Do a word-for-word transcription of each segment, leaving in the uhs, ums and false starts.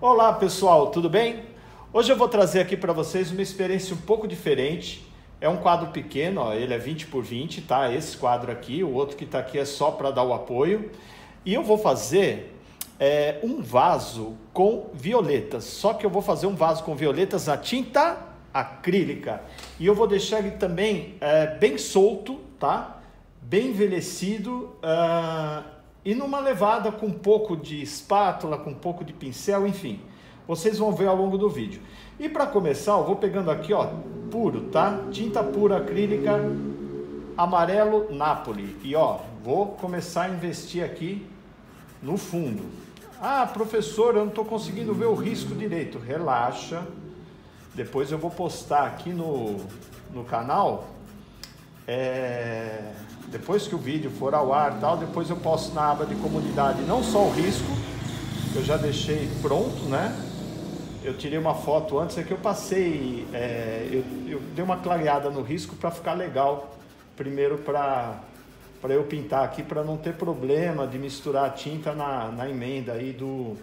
Olá pessoal, tudo bem? Hoje eu vou trazer aqui para vocês uma experiência um pouco diferente. É um quadro pequeno, ó, ele é vinte por vinte, tá? Esse quadro aqui, o outro que está aqui é só para dar o apoio. E eu vou fazer é, um vaso com violetas, só que eu vou fazer um vaso com violetas na tinta acrílica. E eu vou deixar ele também é, bem solto, tá? Bem envelhecido. Uh... E numa levada com um pouco de espátula, com um pouco de pincel, enfim. Vocês vão ver ao longo do vídeo. E para começar, eu vou pegando aqui, ó, puro, tá? Tinta pura acrílica, amarelo Nápoli. E ó, vou começar a investir aqui no fundo. Ah, professor, eu não estou conseguindo ver o risco direito. Relaxa. Depois eu vou postar aqui no, no canal. É... Depois que o vídeo for ao ar e tal, depois eu posto na aba de comunidade não só o risco, que eu já deixei pronto, né? Eu tirei uma foto antes, é que eu passei, é, eu, eu dei uma clareada no risco para ficar legal. Primeiro para para eu pintar aqui, para não ter problema de misturar a tinta na, na emenda aí do,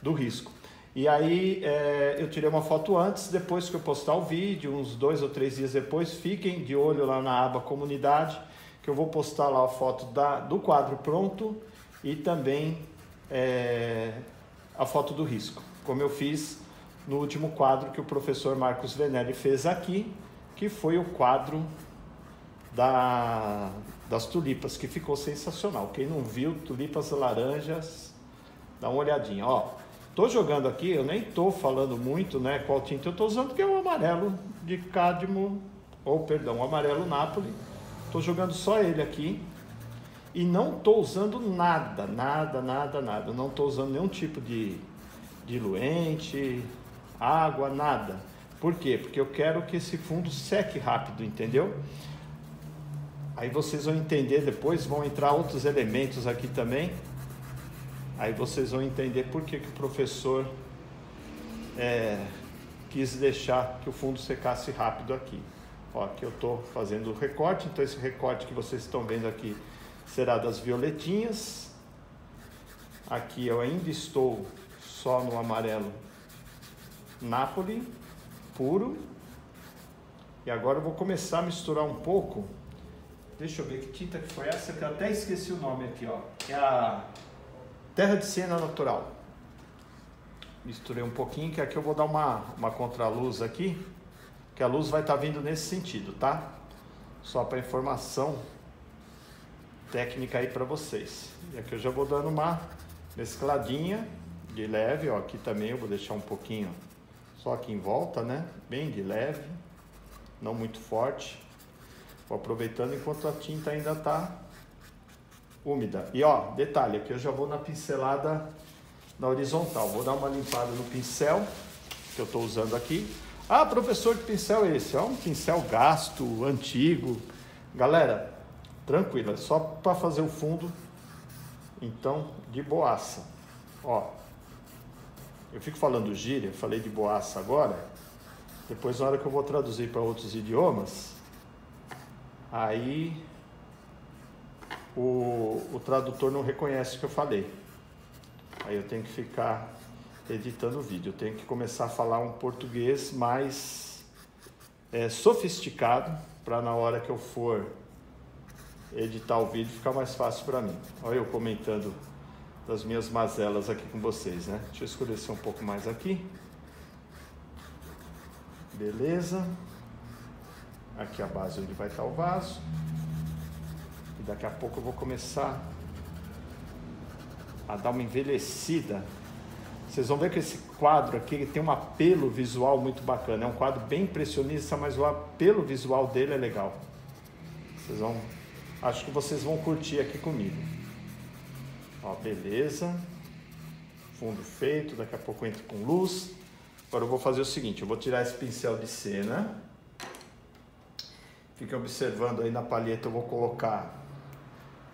do risco. E aí é, eu tirei uma foto antes, depois que eu postar o vídeo, uns dois ou três dias depois, fiquem de olho lá na aba comunidade, que eu vou postar lá a foto da, do quadro pronto e também é, a foto do risco, como eu fiz no último quadro que o professor Marcos Venelli fez aqui, que foi o quadro da, das tulipas, que ficou sensacional. Quem não viu, tulipas laranjas, dá uma olhadinha. Ó, tô jogando aqui, eu nem tô falando muito, né, qual tinta eu tô usando, que é o amarelo de Cádmio, ou perdão, o amarelo Nápoli. Estou jogando só ele aqui e não estou usando nada, nada, nada, nada. Não estou usando nenhum tipo de diluente, água, nada. Por quê? Porque eu quero que esse fundo seque rápido, entendeu? Aí vocês vão entender depois, vão entrar outros elementos aqui também. Aí vocês vão entender por que, que o professor é, quis deixar que o fundo secasse rápido aqui. Ó, aqui eu estou fazendo o recorte, então esse recorte que vocês estão vendo aqui será das violetinhas. Aqui eu ainda estou só no amarelo Nápoli, puro. E agora eu vou começar a misturar um pouco. Deixa eu ver que tinta que foi essa, que eu até esqueci o nome aqui, ó. É a Terra de Siena Natural. Misturei um pouquinho, que aqui eu vou dar uma, uma contraluz aqui. Que a luz vai estar vindo nesse sentido, tá? Só para informação técnica aí para vocês. E aqui eu já vou dando uma mescladinha de leve, ó. Aqui também eu vou deixar um pouquinho, só aqui em volta, né? Bem de leve, não muito forte. Vou aproveitando enquanto a tinta ainda tá úmida. E ó, detalhe, aqui eu já vou na pincelada na horizontal. Vou dar uma limpada no pincel que eu tô usando aqui. Ah, professor, que pincel é esse? É um pincel gasto, antigo. Galera, tranquilo, é só para fazer o fundo, então, de boaça. Ó, eu fico falando gíria, falei de boaça agora. Depois, na hora que eu vou traduzir para outros idiomas, aí o, o tradutor não reconhece o que eu falei. Aí eu tenho que ficar editando o vídeo, eu tenho que começar a falar um português mais é, sofisticado, para na hora que eu for editar o vídeo ficar mais fácil para mim. Olha eu comentando das minhas mazelas aqui com vocês, né? Deixa eu escurecer um pouco mais aqui. Beleza. Aqui a base onde vai estar o vaso. E daqui a pouco eu vou começar a dar uma envelhecida. Vocês vão ver que esse quadro aqui, ele tem um apelo visual muito bacana. É um quadro bem impressionista, mas o apelo visual dele é legal. Vocês vão... Acho que vocês vão curtir aqui comigo. Ó, beleza. Fundo feito, daqui a pouco eu entro com luz. Agora eu vou fazer o seguinte, eu vou tirar esse pincel de cena. Fiquem observando aí na palheta, eu vou colocar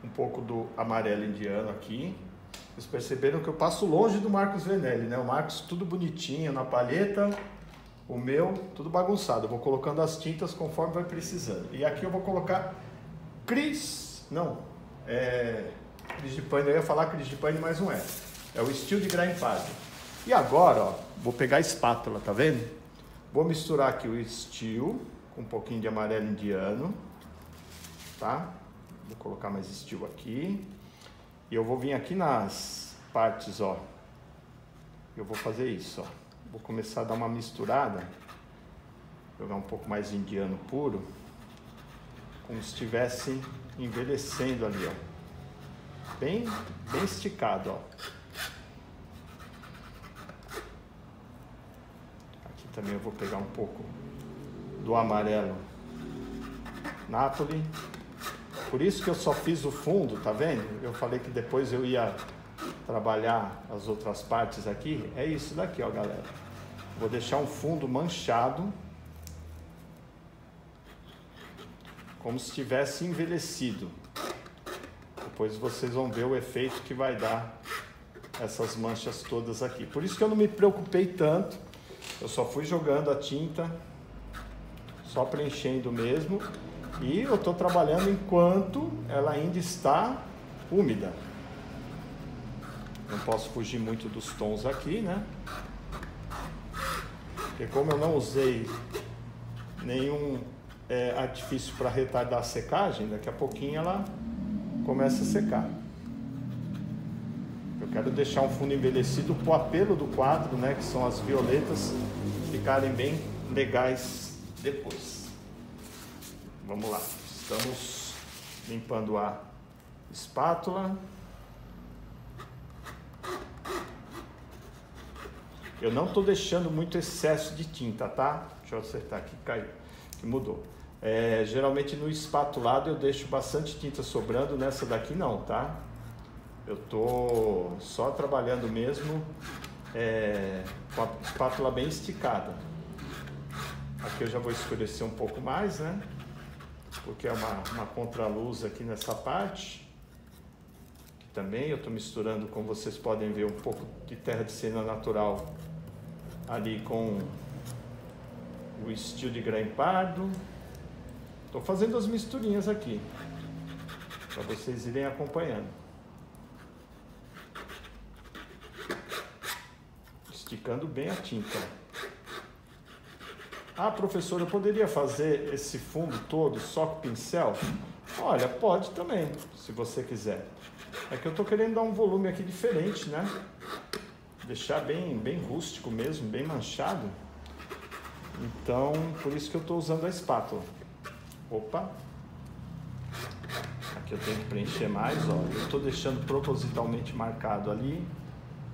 um pouco do amarelo indiano aqui. Vocês perceberam que eu passo longe do Marcos Venelli, né? O Marcos tudo bonitinho na palheta, o meu tudo bagunçado. Eu vou colocando as tintas conforme vai precisando. E aqui eu vou colocar Cris, não, é... Cris de Pane, eu ia falar Cris de Pane, mas não é. É o estilo de Grain Pardo. E agora, ó, vou pegar a espátula, tá vendo? Vou misturar aqui o estilo com um pouquinho de amarelo indiano, tá? Vou colocar mais estilo aqui. E eu vou vir aqui nas partes, ó. Eu vou fazer isso, ó. Vou começar a dar uma misturada. Jogar um pouco mais de indiano puro. Como se estivesse envelhecendo ali, ó. Bem, bem esticado, ó. Aqui também eu vou pegar um pouco do amarelo Nápoli. Por isso que eu só fiz o fundo, tá vendo? Eu falei que depois eu ia trabalhar as outras partes aqui. É isso daqui, ó, galera. Vou deixar um fundo manchado. Como se tivesse envelhecido. Depois vocês vão ver o efeito que vai dar essas manchas todas aqui. Por isso que eu não me preocupei tanto. Eu só fui jogando a tinta. Só preenchendo mesmo. E eu estou trabalhando enquanto ela ainda está úmida. Não posso fugir muito dos tons aqui, né? Porque como eu não usei nenhum é, artifício para retardar a secagem, daqui a pouquinho ela começa a secar. Eu quero deixar um fundo envelhecido para o apelo do quadro, né? Que são as violetas, ficarem bem legais depois. Vamos lá, estamos limpando a espátula. Eu não estou deixando muito excesso de tinta, tá? Deixa eu acertar aqui, caiu, que mudou. É, geralmente no espatulado eu deixo bastante tinta sobrando, nessa daqui não, tá? Eu estou só trabalhando mesmo é, com a espátula bem esticada. Aqui eu já vou escurecer um pouco mais, né? Porque é uma, uma contraluz aqui nessa parte. Aqui também eu estou misturando, como vocês podem ver, um pouco de terra de Siena natural ali com o estilo de Grain Pardo. Estou fazendo as misturinhas aqui, para vocês irem acompanhando. Esticando bem a tinta. Ah, professor, eu poderia fazer esse fundo todo só com pincel? Olha, pode também, se você quiser. É que eu estou querendo dar um volume aqui diferente, né? Deixar bem, bem rústico mesmo, bem manchado. Então, por isso que eu estou usando a espátula. Opa! Aqui eu tenho que preencher mais, ó. Eu estou deixando propositalmente marcado ali.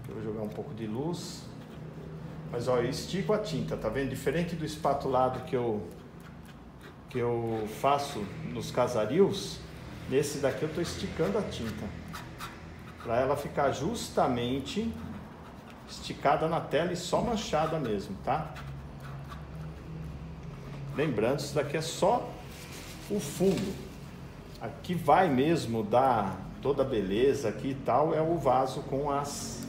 Eu vou jogar um pouco de luz. Mas ó, eu estico a tinta, tá vendo? Diferente do espatulado que eu, que eu faço nos casarios, nesse daqui eu tô esticando a tinta. Para ela ficar justamente esticada na tela e só manchada mesmo, tá? Lembrando, isso daqui é só o fundo. Aqui vai mesmo dar toda a beleza aqui e tal, é o vaso com as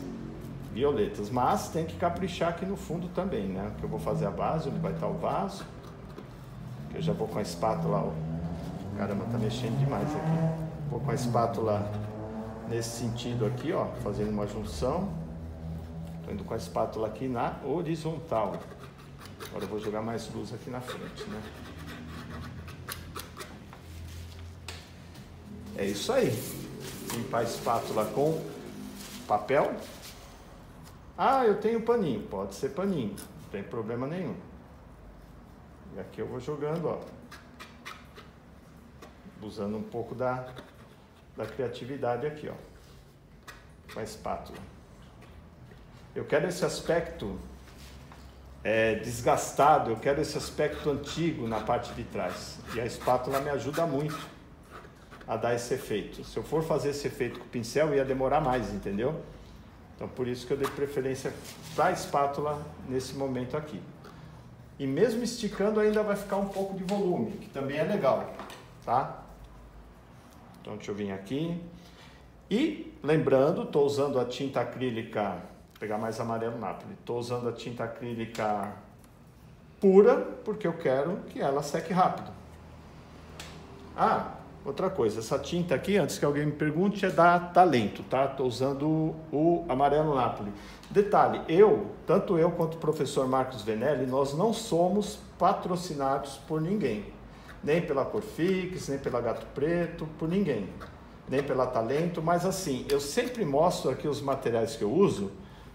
violetas, mas tem que caprichar aqui no fundo também, né? Que eu vou fazer a base, onde vai estar o vaso. Eu já vou com a espátula, ó. Caramba, tá mexendo demais aqui. Vou com a espátula nesse sentido aqui, ó, fazendo uma junção. Tô indo com a espátula aqui na horizontal. Agora eu vou jogar mais luz aqui na frente, né? É isso aí. Limpar a espátula com papel. Ah, eu tenho paninho. Pode ser paninho, não tem problema nenhum. E aqui eu vou jogando, ó. Usando um pouco da, da criatividade aqui, ó. Com a espátula. Eu quero esse aspecto é, desgastado, eu quero esse aspecto antigo na parte de trás. E a espátula me ajuda muito a dar esse efeito. Se eu for fazer esse efeito com o pincel, ia demorar mais, entendeu? Então, por isso que eu dei preferência para a espátula nesse momento aqui. E mesmo esticando, ainda vai ficar um pouco de volume, que também é legal, tá? Então, deixa eu vir aqui. E, lembrando, estou usando a tinta acrílica... Vou pegar mais amarelo Nápoli. Estou usando a tinta acrílica pura, porque eu quero que ela seque rápido. Ah, Outra coisa, essa tinta aqui, antes que alguém me pergunte, é da Talento, tá? Estou usando o amarelo Nápoli. Detalhe, eu, tanto eu quanto o professor Marcos Venelli, nós não somos patrocinados por ninguém. Nem pela Corfix, nem pela Gato Preto, por ninguém. Nem pela Talento, mas assim, eu sempre mostro aqui os materiais que eu uso,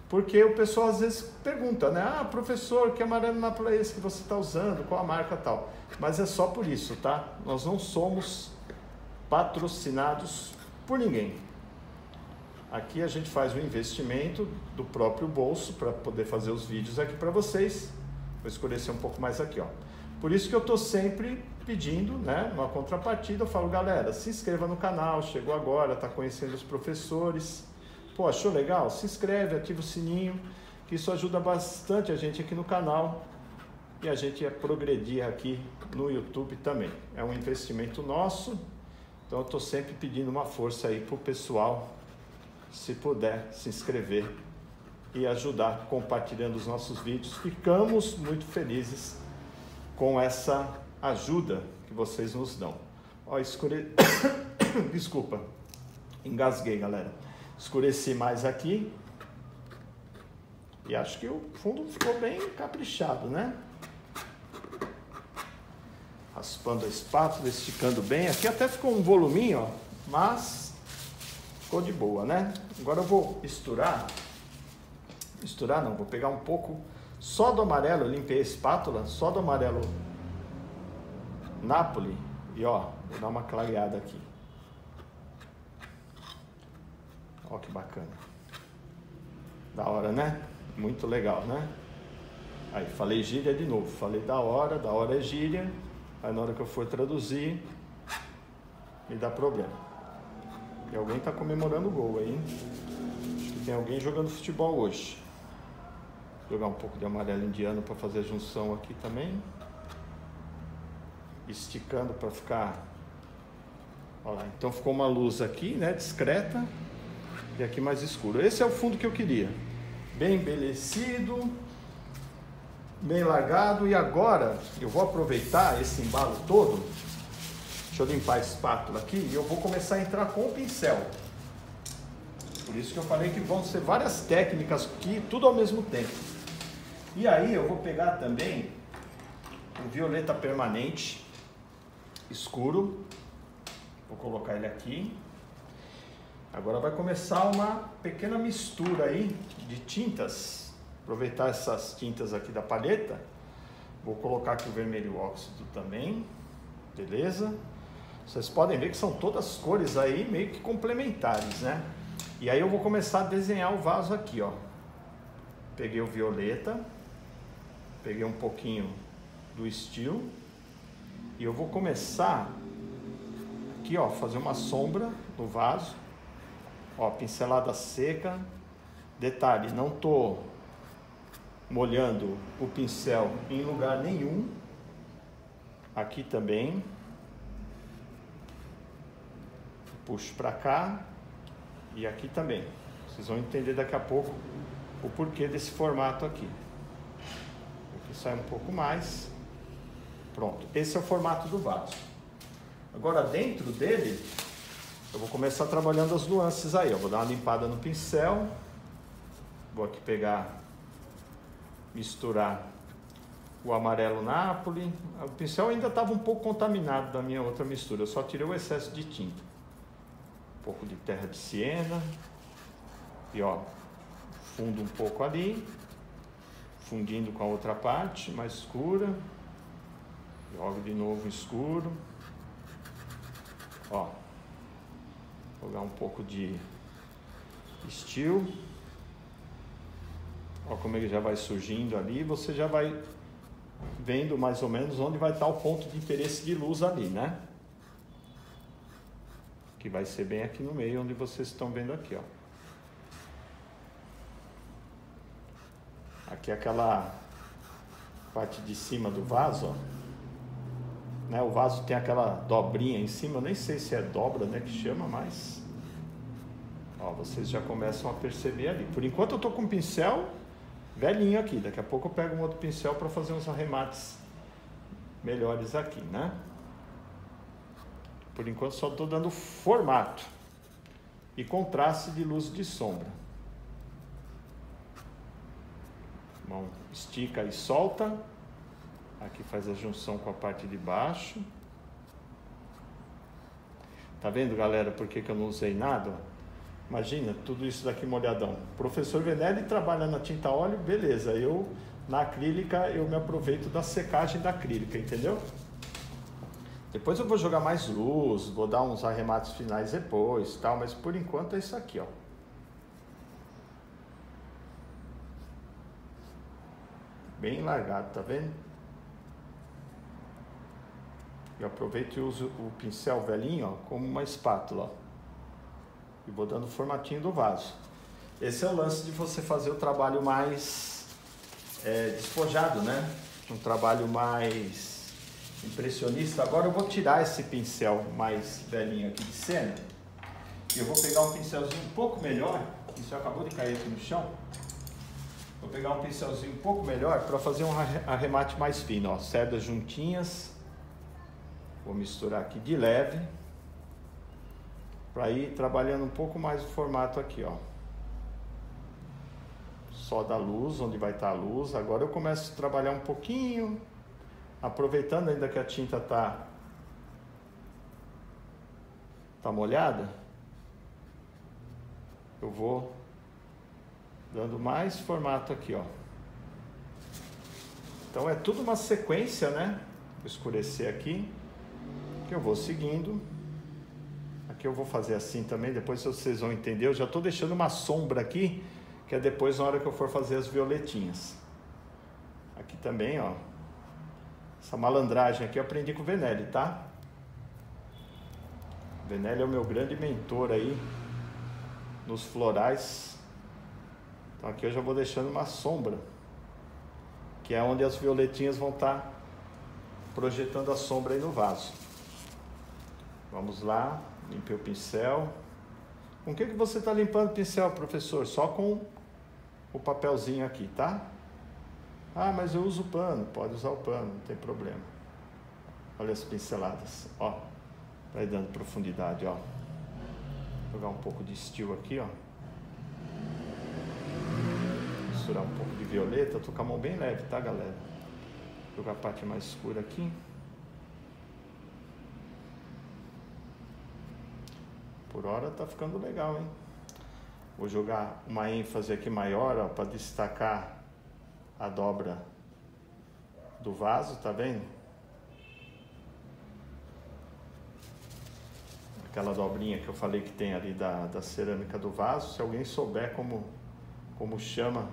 porque o pessoal às vezes pergunta, né? Ah, professor, que amarelo Nápoli é esse que você está usando? Qual a marca e tal? Mas é só por isso, tá? Nós não somos patrocinados por ninguém. Aqui a gente faz um investimento do próprio bolso para poder fazer os vídeos aqui para vocês. Vou escurecer um pouco mais aqui, ó. Por isso que eu tô sempre pedindo, né, uma contrapartida. Eu falo, galera, se inscreva no canal, chegou agora, tá conhecendo os professores, pô, achou legal? Se inscreve, ativa o sininho, que isso ajuda bastante a gente aqui no canal e a gente ia progredir aqui no YouTube também. É um investimento nosso. Então eu estou sempre pedindo uma força aí para o pessoal, se puder, se inscrever e ajudar compartilhando os nossos vídeos. Ficamos muito felizes com essa ajuda que vocês nos dão. Ó, escure... Desculpa, engasguei, galera. Escureci mais aqui e acho que o fundo ficou bem caprichado, né? Raspando a espátula, esticando bem. Aqui até ficou um voluminho, ó, mas ficou de boa, né? Agora eu vou misturar. Misturar não, vou pegar um pouco só do amarelo. Eu limpei a espátula, só do amarelo Nápoli. E ó, vou dar uma clareada aqui. Ó que bacana. Da hora, né? Muito legal, né? Aí, falei gíria de novo. Falei da hora, da hora é gíria. Aí na hora que eu for traduzir, me dá problema. E alguém tá comemorando o gol aí, hein? Acho que tem alguém jogando futebol hoje. Vou jogar um pouco de amarelo indiano para fazer a junção aqui também. Esticando para ficar... Olha, então ficou uma luz aqui, né? Discreta. E aqui mais escuro. Esse é o fundo que eu queria. Bem embelecido, bem largado. E agora eu vou aproveitar esse embalo todo, deixa eu limpar a espátula aqui, e eu vou começar a entrar com o pincel. Por isso que eu falei que vão ser várias técnicas aqui, tudo ao mesmo tempo. E aí eu vou pegar também o violeta permanente escuro, vou colocar ele aqui. Agora vai começar uma pequena mistura aí de tintas. Aproveitar essas tintas aqui da palheta, vou colocar aqui o vermelho óxido também, beleza? Vocês podem ver que são todas cores aí meio que complementares, né? E aí eu vou começar a desenhar o vaso aqui, ó. Peguei o violeta, peguei um pouquinho do estilo e eu vou começar aqui, ó, fazer uma sombra no vaso, ó, pincelada seca. Detalhe, não tô molhando o pincel em lugar nenhum. Aqui também. Puxo para cá. E aqui também. Vocês vão entender daqui a pouco o porquê desse formato aqui. Aqui sai um pouco mais. Pronto. Esse é o formato do vaso. Agora dentro dele, eu vou começar trabalhando as nuances aí. Eu vou dar uma limpada no pincel. Vou aqui pegar... misturar o amarelo Nápoli. O pincel ainda estava um pouco contaminado da minha outra mistura, eu só tirei o excesso de tinta. Um pouco de terra de Siena. E ó, fundo um pouco ali, fundindo com a outra parte mais escura. Jogo de novo escuro. Ó, jogar um pouco de estilo. Olha como ele já vai surgindo ali, você já vai vendo mais ou menos onde vai estar o ponto de interesse de luz ali, né? Que vai ser bem aqui no meio, onde vocês estão vendo aqui, ó. Aqui é aquela parte de cima do vaso, ó. Né? O vaso tem aquela dobrinha em cima, nem sei se é dobra, né, que chama, mas... Ó, vocês já começam a perceber ali. Por enquanto eu tô com um pincel... velhinho aqui, daqui a pouco eu pego um outro pincel para fazer uns arremates melhores aqui, né? Por enquanto só estou dando formato e contraste de luz de sombra. Mão estica e solta. Aqui faz a junção com a parte de baixo. Tá vendo, galera, por que que eu não usei nada? Imagina, tudo isso daqui molhadão. O professor Venelli trabalha na tinta óleo, beleza. Eu, na acrílica, eu me aproveito da secagem da acrílica, entendeu? Depois eu vou jogar mais luz, vou dar uns arremates finais depois, tal. Mas por enquanto é isso aqui, ó. Bem largado, tá vendo? Eu aproveito e uso o pincel velhinho, ó, como uma espátula, ó. E vou dando o formatinho do vaso. Esse é o lance de você fazer o trabalho mais é, despojado, né? Um trabalho mais impressionista. Agora eu vou tirar esse pincel mais velhinho aqui de cena. E eu vou pegar um pincelzinho um pouco melhor. O pincel acabou de cair aqui no chão. Vou pegar um pincelzinho um pouco melhor para fazer um arremate mais fino, ó. Cerdas juntinhas. Vou misturar aqui de leve, para ir trabalhando um pouco mais o formato aqui, ó. Só da luz, onde vai estar a luz. Agora eu começo a trabalhar um pouquinho, aproveitando ainda que a tinta tá, tá molhada. Eu vou dando mais formato aqui, ó. Então é tudo uma sequência, né? Vou escurecer aqui, que eu vou seguindo. Aqui eu vou fazer assim também, depois vocês vão entender. Eu já estou deixando uma sombra aqui, que é depois na hora que eu for fazer as violetinhas. Aqui também, ó. Essa malandragem aqui eu aprendi com o Venelli, tá? O Venelli é o meu grande mentor aí nos florais. Então aqui eu já vou deixando uma sombra, que é onde as violetinhas vão estar projetando a sombra aí no vaso. Vamos lá, limpei o pincel. Com o que que você está limpando o pincel, professor? Só com o papelzinho aqui, tá? Ah, mas eu uso o pano. Pode usar o pano, não tem problema. Olha as pinceladas, ó. Vai dando profundidade, ó. Vou jogar um pouco de estilo aqui, ó. Misturar um pouco de violeta. Tô com a mão bem leve, tá, galera? Vou jogar a parte mais escura aqui. Por hora tá ficando legal, hein? Vou jogar uma ênfase aqui maior para destacar a dobra do vaso, tá vendo? Aquela dobrinha que eu falei que tem ali da, da cerâmica do vaso. Se alguém souber como, como chama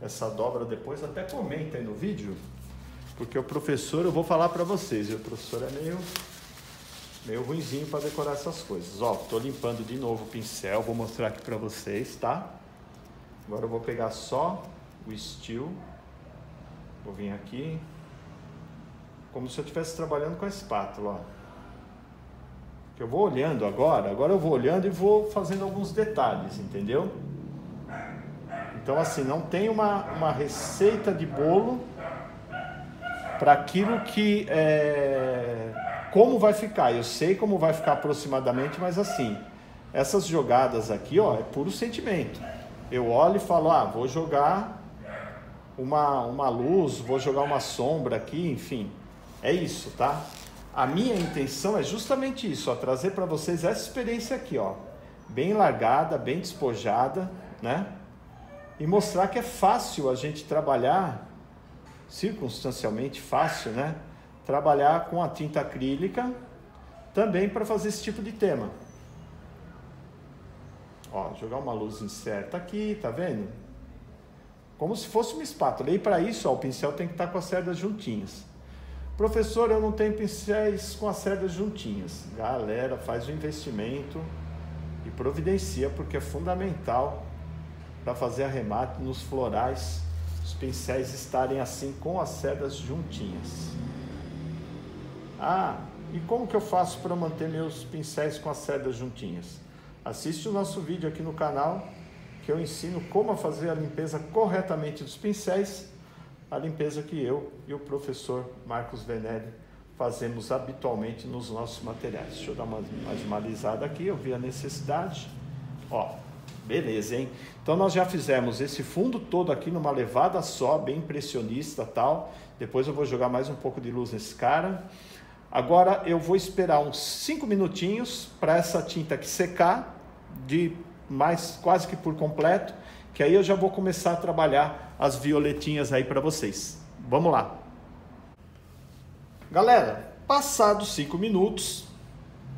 essa dobra depois, até comenta aí no vídeo. Porque o professor, eu vou falar para vocês, e o professor é meio... meio ruinzinho para decorar essas coisas. Ó, tô limpando de novo o pincel, vou mostrar aqui para vocês, tá? Agora eu vou pegar só o estilo. Vou vir aqui, como se eu estivesse trabalhando com a espátula, ó. Eu vou olhando agora, agora eu vou olhando e vou fazendo alguns detalhes, entendeu? Então assim, não tem uma, uma receita de bolo para aquilo que é... como vai ficar. Eu sei como vai ficar aproximadamente, mas assim, essas jogadas aqui, ó, é puro sentimento. Eu olho e falo, ah, vou jogar uma, uma luz, vou jogar uma sombra aqui, enfim, é isso, tá? A minha intenção é justamente isso, ó, trazer para vocês essa experiência aqui, ó, bem largada, bem despojada, né? E mostrar que é fácil a gente trabalhar, circunstancialmente fácil, né? Trabalhar com a tinta acrílica também para fazer esse tipo de tema. Ó, jogar uma luz incerta aqui, tá vendo? Como se fosse uma espátula. E para isso, ó, o pincel tem que estar com as cerdas juntinhas. Professor, eu não tenho pincéis com as cerdas juntinhas. Galera, faz o investimento e providencia, porque é fundamental para fazer arremate nos florais, os pincéis estarem assim com as cerdas juntinhas. Ah, e como que eu faço para manter meus pincéis com as cerdas juntinhas? Assiste o nosso vídeo aqui no canal, que eu ensino como fazer a limpeza corretamente dos pincéis, a limpeza que eu e o professor Marcos Venelli fazemos habitualmente nos nossos materiais. Deixa eu dar uma animalizada aqui, eu vi a necessidade. Ó, beleza, hein? Então nós já fizemos esse fundo todo aqui numa levada só, bem impressionista tal. Depois eu vou jogar mais um pouco de luz nesse cara. Agora eu vou esperar uns cinco minutinhos para essa tinta aqui secar, de mais quase que por completo, que aí eu já vou começar a trabalhar as violetinhas aí para vocês. Vamos lá. Galera, passados cinco minutos,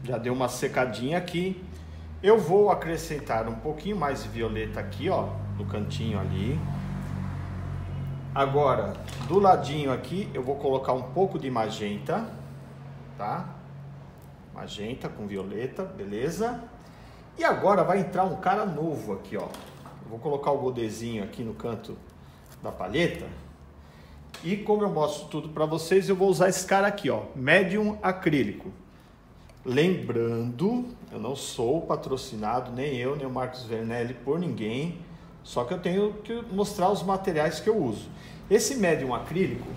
já deu uma secadinha aqui. Eu vou acrescentar um pouquinho mais de violeta aqui, ó, no cantinho ali. Agora, do ladinho aqui, eu vou colocar um pouco de magenta, tá? Magenta com violeta, beleza? E agora vai entrar um cara novo aqui, ó. Eu vou colocar o godezinho aqui no canto da palheta. E como eu mostro tudo para vocês, eu vou usar esse cara aqui, ó, medium acrílico. Lembrando, eu não sou patrocinado, nem eu, nem o Marcos Venelli, por ninguém. Só que eu tenho que mostrar os materiais que eu uso. Esse médium acrílico,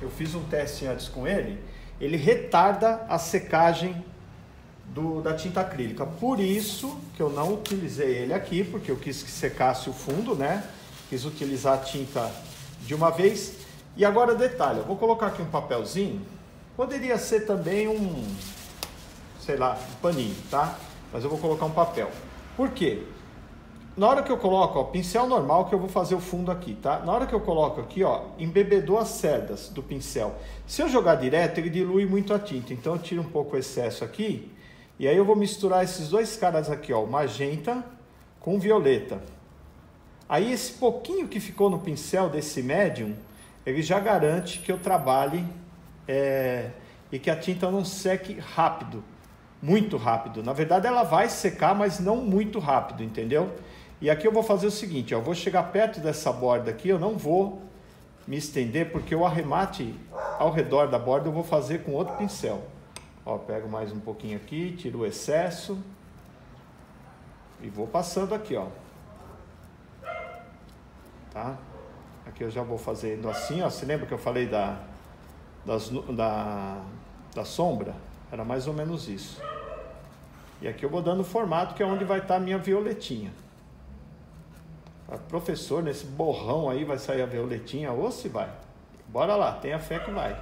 eu fiz um teste antes com ele, ele retarda a secagem do, da tinta acrílica. Por isso que eu não utilizei ele aqui, porque eu quis que secasse o fundo, né? Quis utilizar a tinta de uma vez. E agora detalhe, eu vou colocar aqui um papelzinho. Poderia ser também um... sei lá, um paninho, tá? Mas eu vou colocar um papel. Por quê? Na hora que eu coloco, ó, pincel normal que eu vou fazer o fundo aqui, tá? Na hora que eu coloco aqui, ó, embebedou as cerdas do pincel. Se eu jogar direto, ele dilui muito a tinta. Então eu tiro um pouco o excesso aqui. E aí eu vou misturar esses dois caras aqui, ó, magenta com violeta. Aí esse pouquinho que ficou no pincel desse médium, ele já garante que eu trabalhe é, e que a tinta não seque rápido. Muito rápido. Na verdade, ela vai secar, mas não muito rápido, entendeu? E aqui eu vou fazer o seguinte, ó, eu vou chegar perto dessa borda aqui, eu não vou me estender, porque o arremate ao redor da borda eu vou fazer com outro pincel. Ó, pego mais um pouquinho aqui, tiro o excesso e vou passando aqui, ó. Tá? Aqui eu já vou fazendo assim, ó. Você lembra que eu falei da, das, da, da sombra? Era mais ou menos isso. E aqui eu vou dando o formato, que é onde vai estar a minha violetinha. Ah, professor, nesse borrão aí vai sair a violetinha, ou se vai? Bora lá, tenha fé que vai.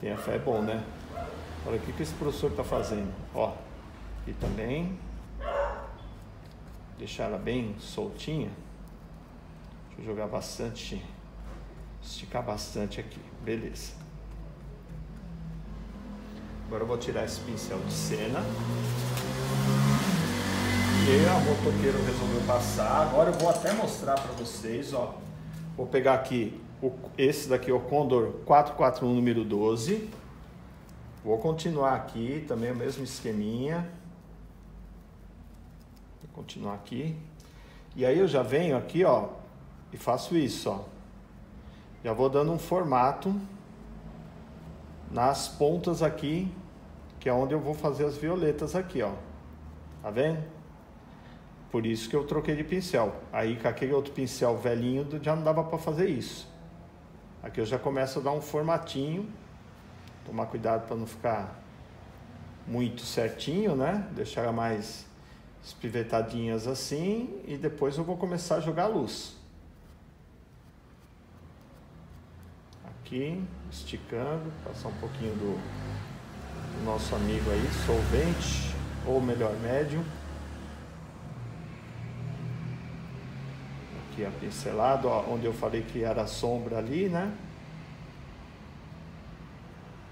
Tenha fé é bom, né? Olha o que esse professor está fazendo. Ó, e também deixar ela bem soltinha. Deixa eu jogar bastante, esticar bastante aqui. Beleza. Agora eu vou tirar esse pincel de cena. E a motoqueira resolveu passar. Agora eu vou até mostrar para vocês, ó. Vou pegar aqui o, esse daqui, o Condor quatro quatro um número doze. Vou continuar aqui, também o mesmo esqueminha. Vou continuar aqui. E aí eu já venho aqui, ó, e faço isso, ó. Já vou dando um formato nas pontas aqui, que é onde eu vou fazer as violetas aqui, ó. Tá vendo? Por isso que eu troquei de pincel. Aí com aquele outro pincel velhinho já não dava para fazer isso. Aqui eu já começo a dar um formatinho. Tomar cuidado para não ficar muito certinho, né? Deixar ela mais espivetadinhas assim. E depois eu vou começar a jogar a luz. Aqui, esticando, passar um pouquinho do, do nosso amigo aí, solvente, ou melhor, médium. Aqui a pincelada, ó, onde eu falei que era sombra ali, né?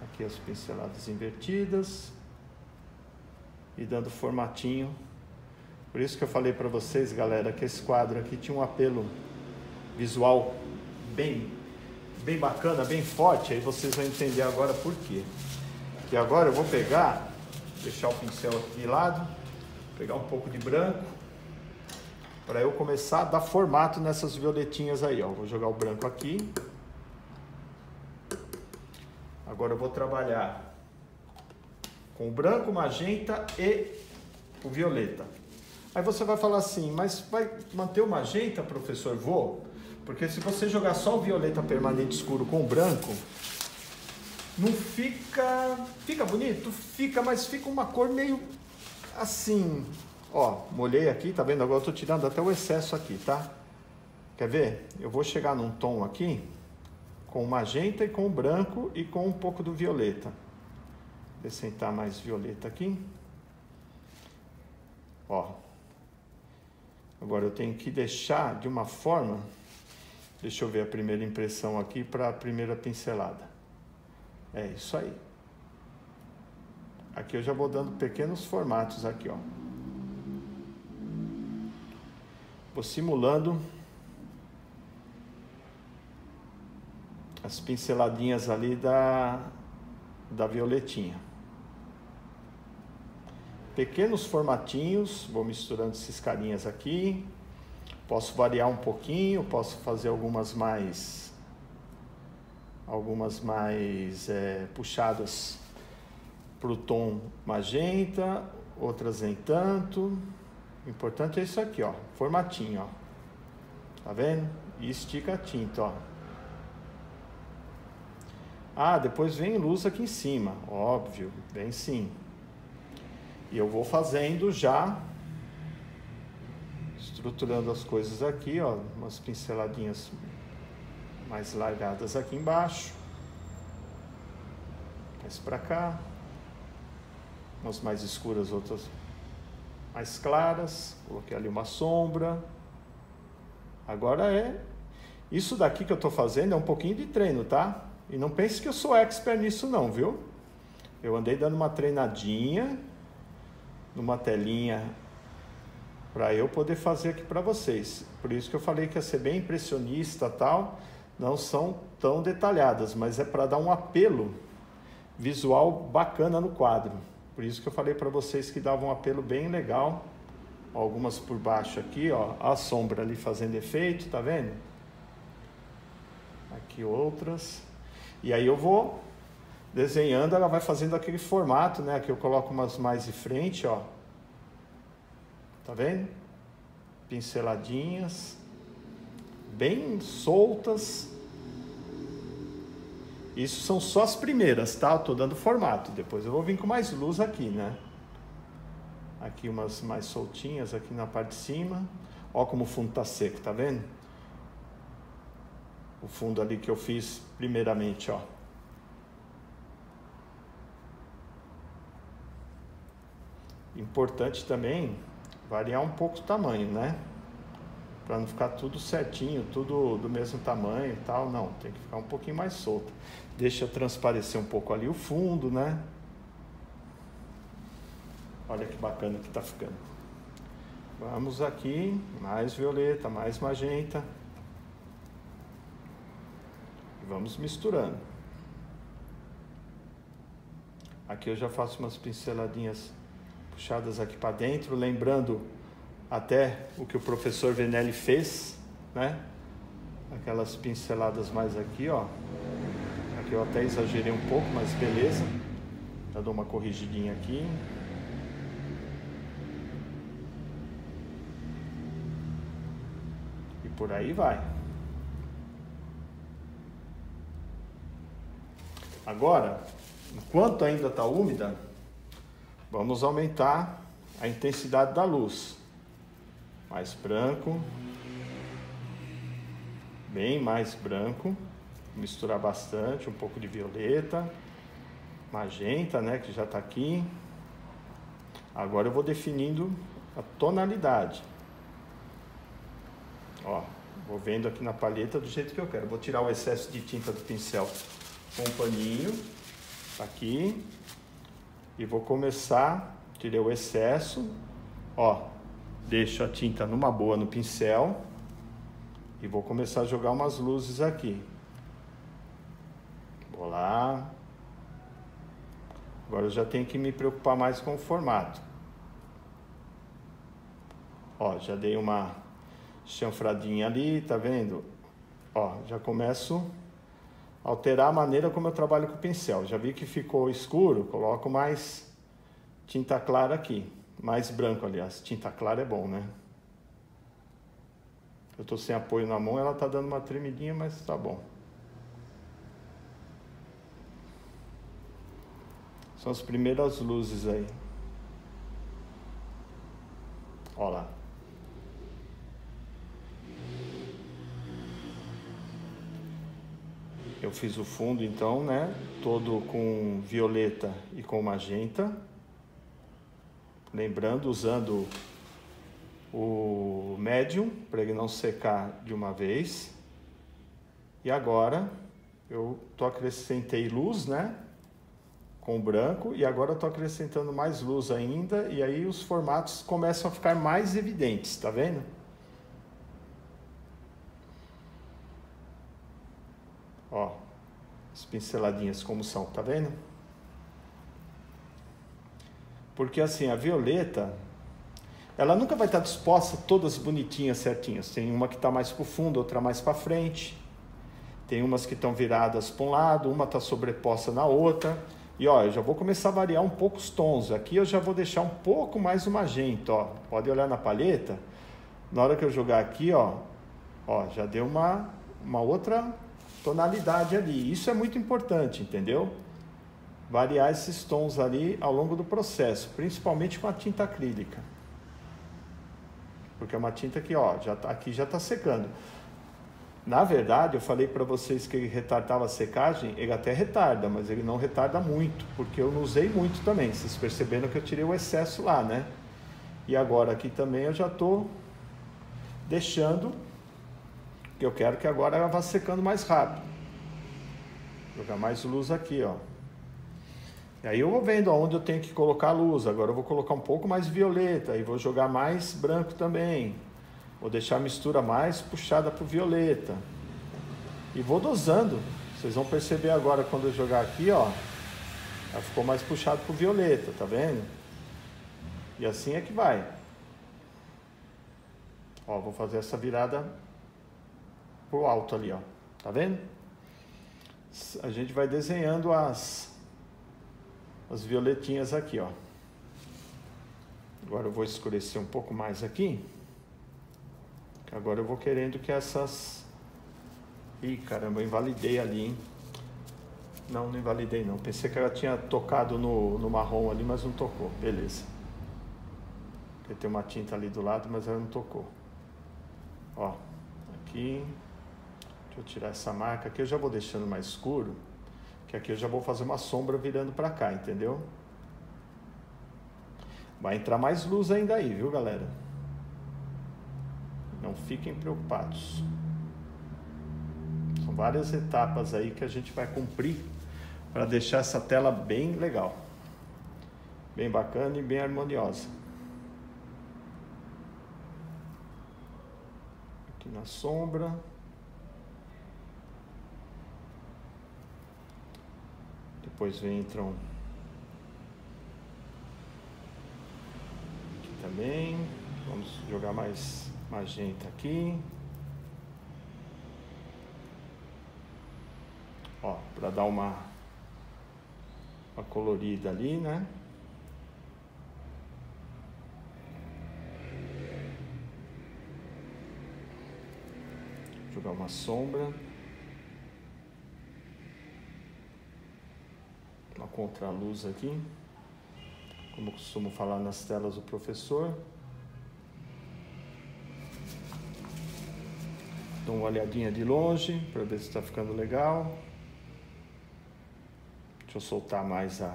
Aqui as pinceladas invertidas e dando formatinho. Por isso que eu falei para vocês, galera, que esse quadro aqui tinha um apelo visual bem bem bacana, bem forte. Aí vocês vão entender agora por quê. Que agora eu vou pegar, deixar o pincel aqui de lado, pegar um pouco de branco para eu começar a dar formato nessas violetinhas aí, ó. Vou jogar o branco aqui. Agora eu vou trabalhar com o branco, magenta e o violeta. Aí você vai falar assim, mas vai manter o magenta, professor? Vou. Porque se você jogar só o violeta permanente escuro com o branco, não fica... Fica bonito? Fica, mas fica uma cor meio assim. Ó, molhei aqui, tá vendo? Agora eu tô tirando até o excesso aqui, tá? Quer ver? Eu vou chegar num tom aqui com o magenta e com o branco e com um pouco do violeta. Acrescentar mais violeta aqui. Ó. Agora eu tenho que deixar de uma forma... Deixa eu ver a primeira impressão aqui para a primeira pincelada. É isso aí. Aqui eu já vou dando pequenos formatos aqui, ó. Vou simulando as pinceladinhas ali da, da violetinha. Pequenos formatinhos, vou misturando esses carinhas aqui. Posso variar um pouquinho, posso fazer algumas mais, algumas mais é, puxadas para o tom magenta, outras nem tanto. O importante é isso aqui, ó, formatinho, ó. Tá vendo? E estica a tinta, ó. Ah, depois vem luz aqui em cima, óbvio, vem sim. E eu vou fazendo já, estruturando as coisas aqui, ó, umas pinceladinhas mais largadas aqui embaixo, mais pra cá, umas mais escuras, outras mais claras, coloquei ali uma sombra. Agora é, isso daqui que eu tô fazendo é um pouquinho de treino, tá? E não pense que eu sou expert nisso não, viu? Eu andei dando uma treinadinha numa telinha para eu poder fazer aqui para vocês. Por isso que eu falei que ia ser bem impressionista tal, não são tão detalhadas, mas é para dar um apelo visual bacana no quadro. Por isso que eu falei para vocês que dava um apelo bem legal. Ó, algumas por baixo aqui, ó, a sombra ali fazendo efeito, tá vendo? Aqui outras. E aí eu vou desenhando, ela vai fazendo aquele formato, né? Aqui eu coloco umas mais de frente, ó. Tá vendo? Pinceladinhas. Bem soltas. Isso são só as primeiras, tá? Eu tô dando formato. Depois eu vou vir com mais luz aqui, né? Aqui umas mais soltinhas aqui na parte de cima. Ó como o fundo tá seco, tá vendo? O fundo ali que eu fiz primeiramente, ó. Importante também variar um pouco o tamanho, né? Para não ficar tudo certinho, tudo do mesmo tamanho e tal. Não, tem que ficar um pouquinho mais solto. Deixa transparecer um pouco ali o fundo, né? Olha que bacana que tá ficando. Vamos aqui, mais violeta, mais magenta. Vamos misturando. Aqui eu já faço umas pinceladinhas puxadas aqui para dentro, lembrando até o que o professor Venelli fez, né? Aquelas pinceladas mais aqui, ó. Aqui eu até exagerei um pouco, mas beleza. Já dou uma corrigidinha aqui. E por aí vai. Agora, enquanto ainda está úmida, vamos aumentar a intensidade da luz. Mais branco. Bem mais branco. Misturar bastante, um pouco de violeta. Magenta, né, que já está aqui. Agora eu vou definindo a tonalidade. Ó, vou vendo aqui na palheta do jeito que eu quero. Vou tirar o excesso de tinta do pincel com um paninho aqui e vou começar, tirei o excesso, ó, deixo a tinta numa boa no pincel e vou começar a jogar umas luzes aqui. Vou lá. Agora eu já tenho que me preocupar mais com o formato. Ó, já dei uma chanfradinha ali, tá vendo? Ó, já começo alterar a maneira como eu trabalho com o pincel. Já vi que ficou escuro, coloco mais tinta clara aqui. Mais branco, aliás. Tinta clara é bom, né? Eu tô sem apoio na mão, ela tá dando uma tremidinha, mas tá bom. São as primeiras luzes aí. Olha lá. Eu fiz o fundo então, né? Todo com violeta e com magenta. Lembrando, usando o medium, para ele não secar de uma vez. E agora eu tô acrescentei luz, né? Com branco, e agora eu tô acrescentando mais luz ainda, e aí os formatos começam a ficar mais evidentes, tá vendo? Ó, as pinceladinhas como são, tá vendo? Porque assim, a violeta, ela nunca vai estar disposta todas bonitinhas, certinhas. Tem uma que tá mais pro fundo, outra mais pra frente. Tem umas que estão viradas para um lado, uma tá sobreposta na outra. E ó, eu já vou começar a variar um pouco os tons. Aqui eu já vou deixar um pouco mais o magenta, ó. Pode olhar na palheta. Na hora que eu jogar aqui, ó, ó, já deu uma, uma outra tonalidade ali. Isso é muito importante, entendeu? Variar esses tons ali ao longo do processo, principalmente com a tinta acrílica. Porque é uma tinta que, ó, já tá, aqui já tá secando. Na verdade, eu falei para vocês que ele retardava a secagem, ele até retarda, mas ele não retarda muito, porque eu não usei muito também. Vocês perceberam que eu tirei o excesso lá, né? E agora aqui também eu já tô deixando, que eu quero que agora ela vá secando mais rápido. Vou jogar mais luz aqui, ó. E aí eu vou vendo aonde eu tenho que colocar a luz. Agora eu vou colocar um pouco mais violeta e vou jogar mais branco também. Vou deixar a mistura mais puxada para o violeta. E vou dosando. Vocês vão perceber agora quando eu jogar aqui, ó. Ela ficou mais puxada para o violeta, tá vendo? E assim é que vai. Ó, vou fazer essa virada pro alto ali, ó. Tá vendo? A gente vai desenhando as, as violetinhas aqui, ó. Agora eu vou escurecer um pouco mais aqui. Agora eu vou querendo que essas... Ih, caramba, eu invalidei ali, hein? Não, não invalidei não. Pensei que ela tinha tocado no, no marrom ali, mas não tocou. Beleza. Porque tem uma tinta ali do lado, mas ela não tocou. Ó, aqui. Deixa eu tirar essa marca aqui. Eu já vou deixando mais escuro. Que aqui eu já vou fazer uma sombra virando pra cá, entendeu? Vai entrar mais luz ainda aí, viu, galera? Não fiquem preocupados. São várias etapas aí que a gente vai cumprir para deixar essa tela bem legal. Bem bacana e bem harmoniosa. Aqui na sombra. Depois vem, entram aqui também. Vamos jogar mais magenta aqui, ó, para dar uma, uma colorida ali, né? Vou jogar uma sombra, uma contraluz aqui, como eu costumo falar nas telas do professor. Dou uma olhadinha de longe para ver se está ficando legal. Deixa eu soltar mais a,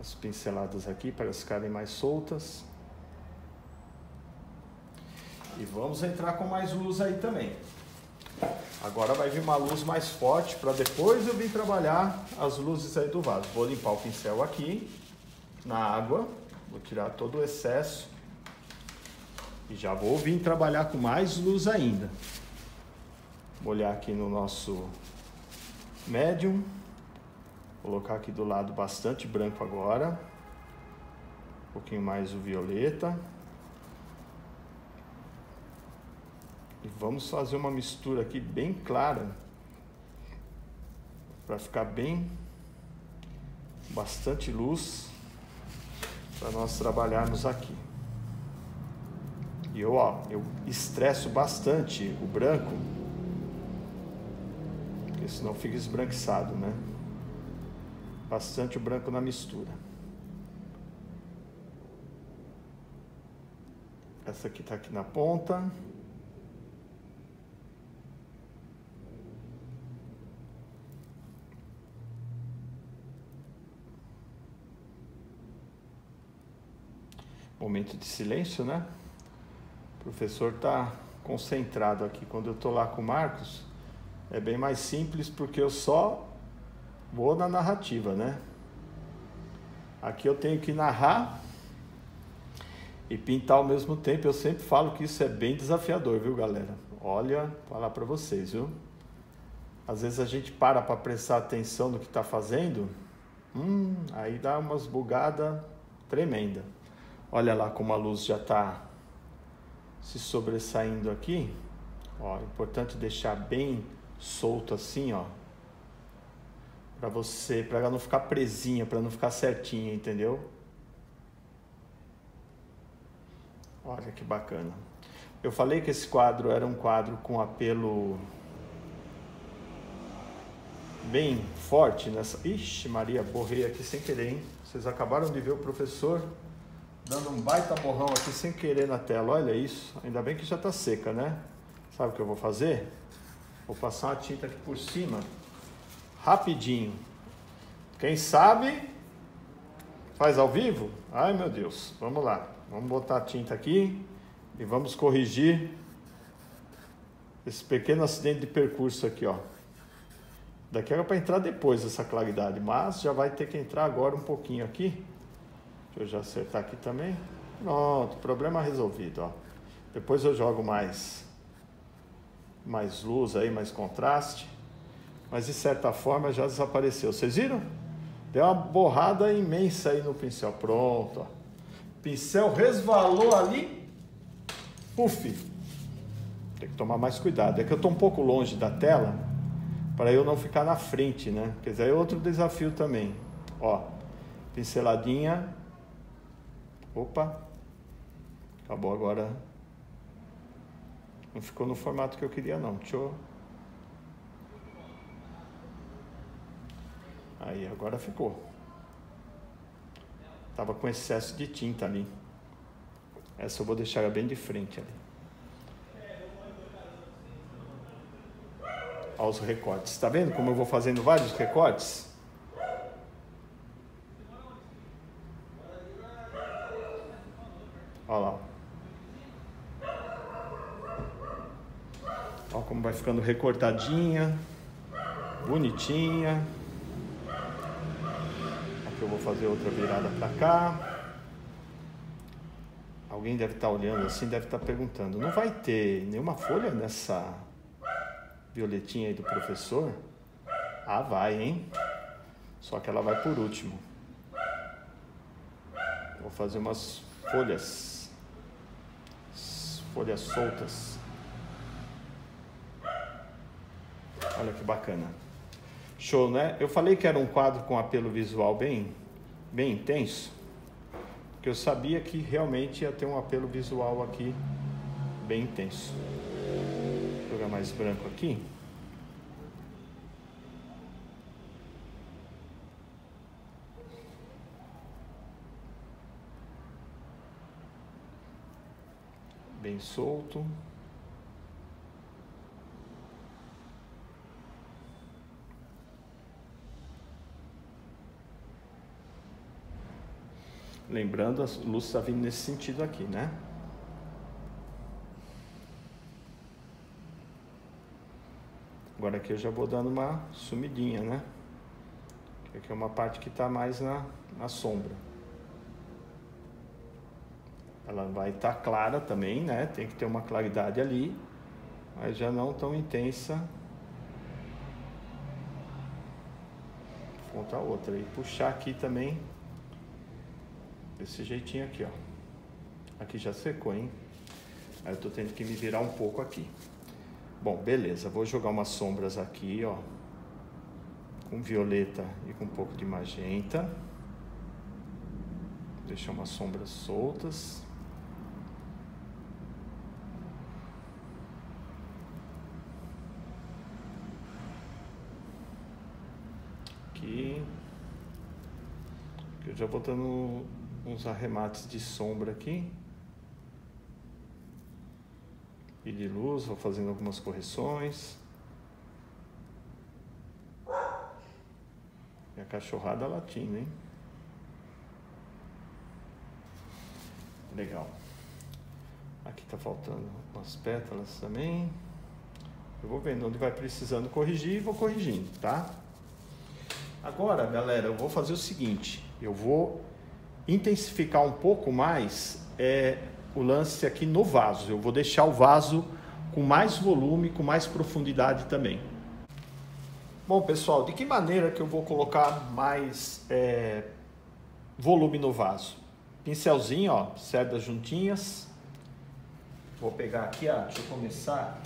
as pinceladas aqui para elas ficarem mais soltas. E vamos entrar com mais luz aí também. Agora vai vir uma luz mais forte para depois eu vir trabalhar as luzes aí do vaso. Vou limpar o pincel aqui na água, vou tirar todo o excesso. E já vou vir trabalhar com mais luz ainda. Vou olhar aqui no nosso medium. Colocar aqui do lado bastante branco agora. Um pouquinho mais o violeta. E vamos fazer uma mistura aqui bem clara. Para ficar bem... Bastante luz. Para nós trabalharmos aqui. E eu, ó, eu estresso bastante o branco, porque senão fica esbranquiçado, né? bastante o branco na mistura. Essa aqui tá aqui na ponta. Momento de silêncio, né? O professor tá concentrado aqui. Quando eu tô lá com o Marcos, é bem mais simples porque eu só vou na narrativa, né? Aqui eu tenho que narrar e pintar ao mesmo tempo. Eu sempre falo que isso é bem desafiador, viu, galera? Olha, falar pra vocês, viu? Às vezes a gente para pra prestar atenção no que tá fazendo, hum, aí dá umas bugadas tremenda. Olha lá como a luz já tá se sobressaindo aqui. Ó, é importante deixar bem solto assim, ó. Pra você, pra ela não ficar presinha, pra não ficar certinha, entendeu? Olha que bacana. Eu falei que esse quadro era um quadro com apelo bem forte nessa... Ixi, Maria, borrei aqui sem querer, hein? Vocês acabaram de ver o professor dando um baita borrão aqui sem querer na tela. Olha isso. Ainda bem que já tá seca, né? Sabe o que eu vou fazer? Vou passar uma tinta aqui por cima. Rapidinho. Quem sabe faz ao vivo? Ai, meu Deus. Vamos lá. Vamos botar a tinta aqui e vamos corrigir esse pequeno acidente de percurso aqui, ó. Daqui era para entrar depois essa claridade, mas já vai ter que entrar agora um pouquinho aqui. Deixa eu já acertar aqui também. Pronto, problema resolvido, ó. Depois eu jogo mais mais luz aí, mais contraste. Mas de certa forma já desapareceu. Vocês viram? Deu uma borrada imensa aí no pincel. Pronto, ó. Pincel resvalou ali. Puf. Tem que tomar mais cuidado. É que eu tô um pouco longe da tela para eu não ficar na frente, né? Quer dizer, é outro desafio também. Ó, pinceladinha. Opa. Acabou agora. Não ficou no formato que eu queria, não. Deixa eu... Aí, agora ficou. Tava com excesso de tinta ali. Essa eu vou deixar ela bem de frente ali. Olha os recortes. Tá vendo como eu vou fazendo vários recortes? Olha lá. Olha como vai ficando recortadinha. Bonitinha. Eu vou fazer outra virada para cá. Alguém deve estar olhando assim, deve estar perguntando. Não vai ter nenhuma folha nessa violetinha aí do professor? Ah, vai, hein? Só que ela vai por último. Vou fazer umas folhas. Folhas soltas. Olha que bacana. Show, né? Eu falei que era um quadro com apelo visual bem, bem intenso, porque eu sabia que realmente ia ter um apelo visual aqui bem intenso. Vou jogar mais branco aqui. Bem solto. Lembrando, a luz está vindo nesse sentido aqui, né? Agora aqui eu já vou dando uma sumidinha, né? Aqui é uma parte que está mais na, na sombra. Ela vai estar tá clara também, né? Tem que ter uma claridade ali, mas já não tão intensa. Conta a outra e puxar aqui também. Desse jeitinho aqui, ó. Aqui já secou, hein? Aí eu tô tendo que me virar um pouco aqui. Bom, beleza. Vou jogar umas sombras aqui, ó. Com violeta e com um pouco de magenta. Deixar umas sombras soltas. Aqui. já botando uns arremates de sombra aqui e de luz, vou fazendo algumas correções. E a cachorrada latindo, hein? Legal. Aqui tá faltando umas pétalas também. Eu vou vendo onde vai precisando corrigir e vou corrigindo, tá? Agora, galera, eu vou fazer o seguinte. Eu vou intensificar um pouco mais é, o lance aqui no vaso. Eu vou deixar o vaso com mais volume, com mais profundidade também. Bom, pessoal, de que maneira que eu vou colocar mais é, volume no vaso? Pincelzinho, ó, cerdas juntinhas. Vou pegar aqui, ó, deixa eu começar...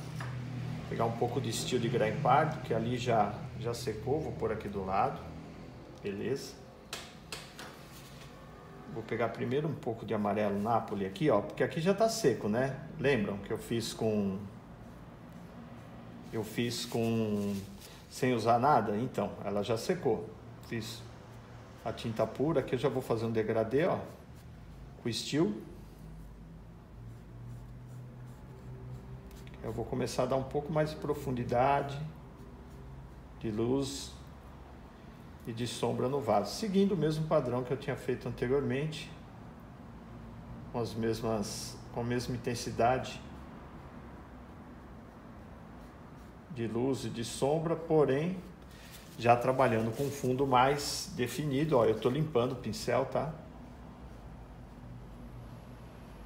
pegar um pouco de estilo de Grain Pardo, que ali já, já secou, vou pôr aqui do lado, beleza? Vou pegar primeiro um pouco de amarelo Nápoli aqui, ó, porque aqui já tá seco, né? Lembram que eu fiz com... Eu fiz com... sem usar nada? Então, ela já secou. Fiz a tinta pura, aqui eu já vou fazer um degradê, ó, com estilo. Eu vou começar a dar um pouco mais de profundidade, de luz e de sombra no vaso, seguindo o mesmo padrão que eu tinha feito anteriormente, com as mesmas, com a mesma intensidade de luz e de sombra, porém já trabalhando com um fundo mais definido. Ó, eu estou limpando o pincel, tá?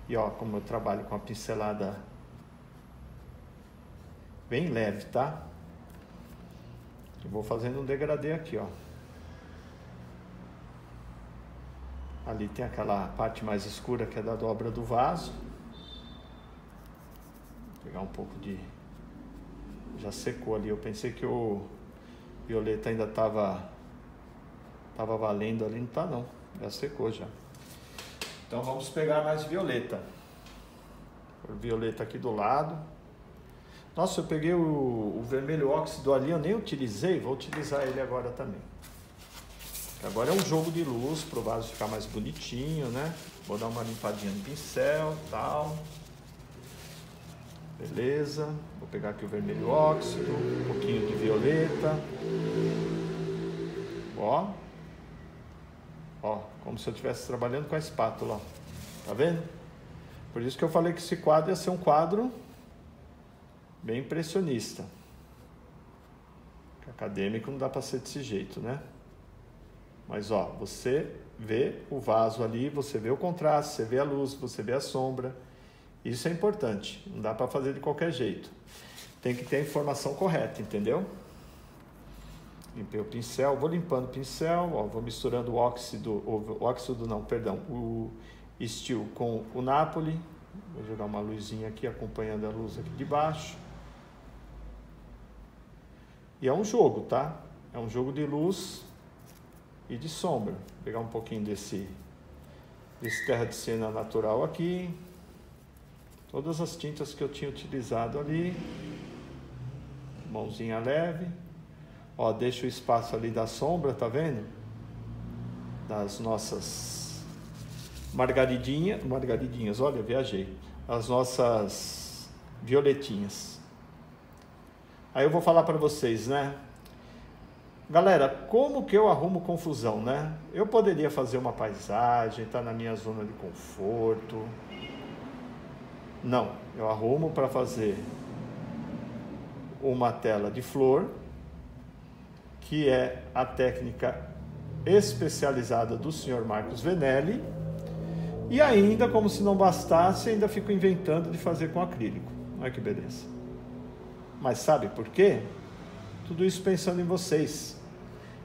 E ó, como eu trabalho com a pincelada bem leve, tá? Eu vou fazendo um degradê aqui, ó. Ali tem aquela parte mais escura que é da dobra do vaso. Vou pegar um pouco de... já secou ali. Eu pensei que o violeta ainda tava... tava valendo ali, não tá não. Já secou já. Então vamos pegar mais violeta. Por violeta aqui do lado. Nossa, eu peguei o, o vermelho óxido ali, eu nem utilizei, vou utilizar ele agora também. Agora é um jogo de luz para o vaso ficar mais bonitinho, né? Vou dar uma limpadinha no pincel, tal. Beleza. Vou pegar aqui o vermelho óxido, um pouquinho de violeta. Ó. Ó, como se eu estivesse trabalhando com a espátula. Tá vendo? Por isso que eu falei que esse quadro ia ser um quadro... bem impressionista. Acadêmico não dá para ser desse jeito, né? Mas ó, você vê o vaso ali, você vê o contraste, você vê a luz, você vê a sombra. Isso é importante. Não dá para fazer de qualquer jeito. Tem que ter a informação correta, entendeu? Limpei o pincel, vou limpando o pincel, ó, vou misturando o óxido, o óxido não, perdão, o estilo com o Nápoli. Vou jogar uma luzinha aqui acompanhando a luz aqui de baixo. E é um jogo, tá? É um jogo de luz e de sombra. Vou pegar um pouquinho desse, desse terra de Siena natural aqui. Todas as tintas que eu tinha utilizado ali. Mãozinha leve. Ó, deixa o espaço ali da sombra, tá vendo? Das nossas margaridinha, margaridinhas, olha, viajei. As nossas violetinhas. Aí eu vou falar para vocês, né? Galera, como que eu arrumo confusão, né? Eu poderia fazer uma paisagem, tá na minha zona de conforto. Não, eu arrumo para fazer uma tela de flor, que é a técnica especializada do senhor Marcos Venelli. E ainda, como se não bastasse, ainda fico inventando de fazer com acrílico. Olha que beleza. Mas sabe por quê? Tudo isso pensando em vocês.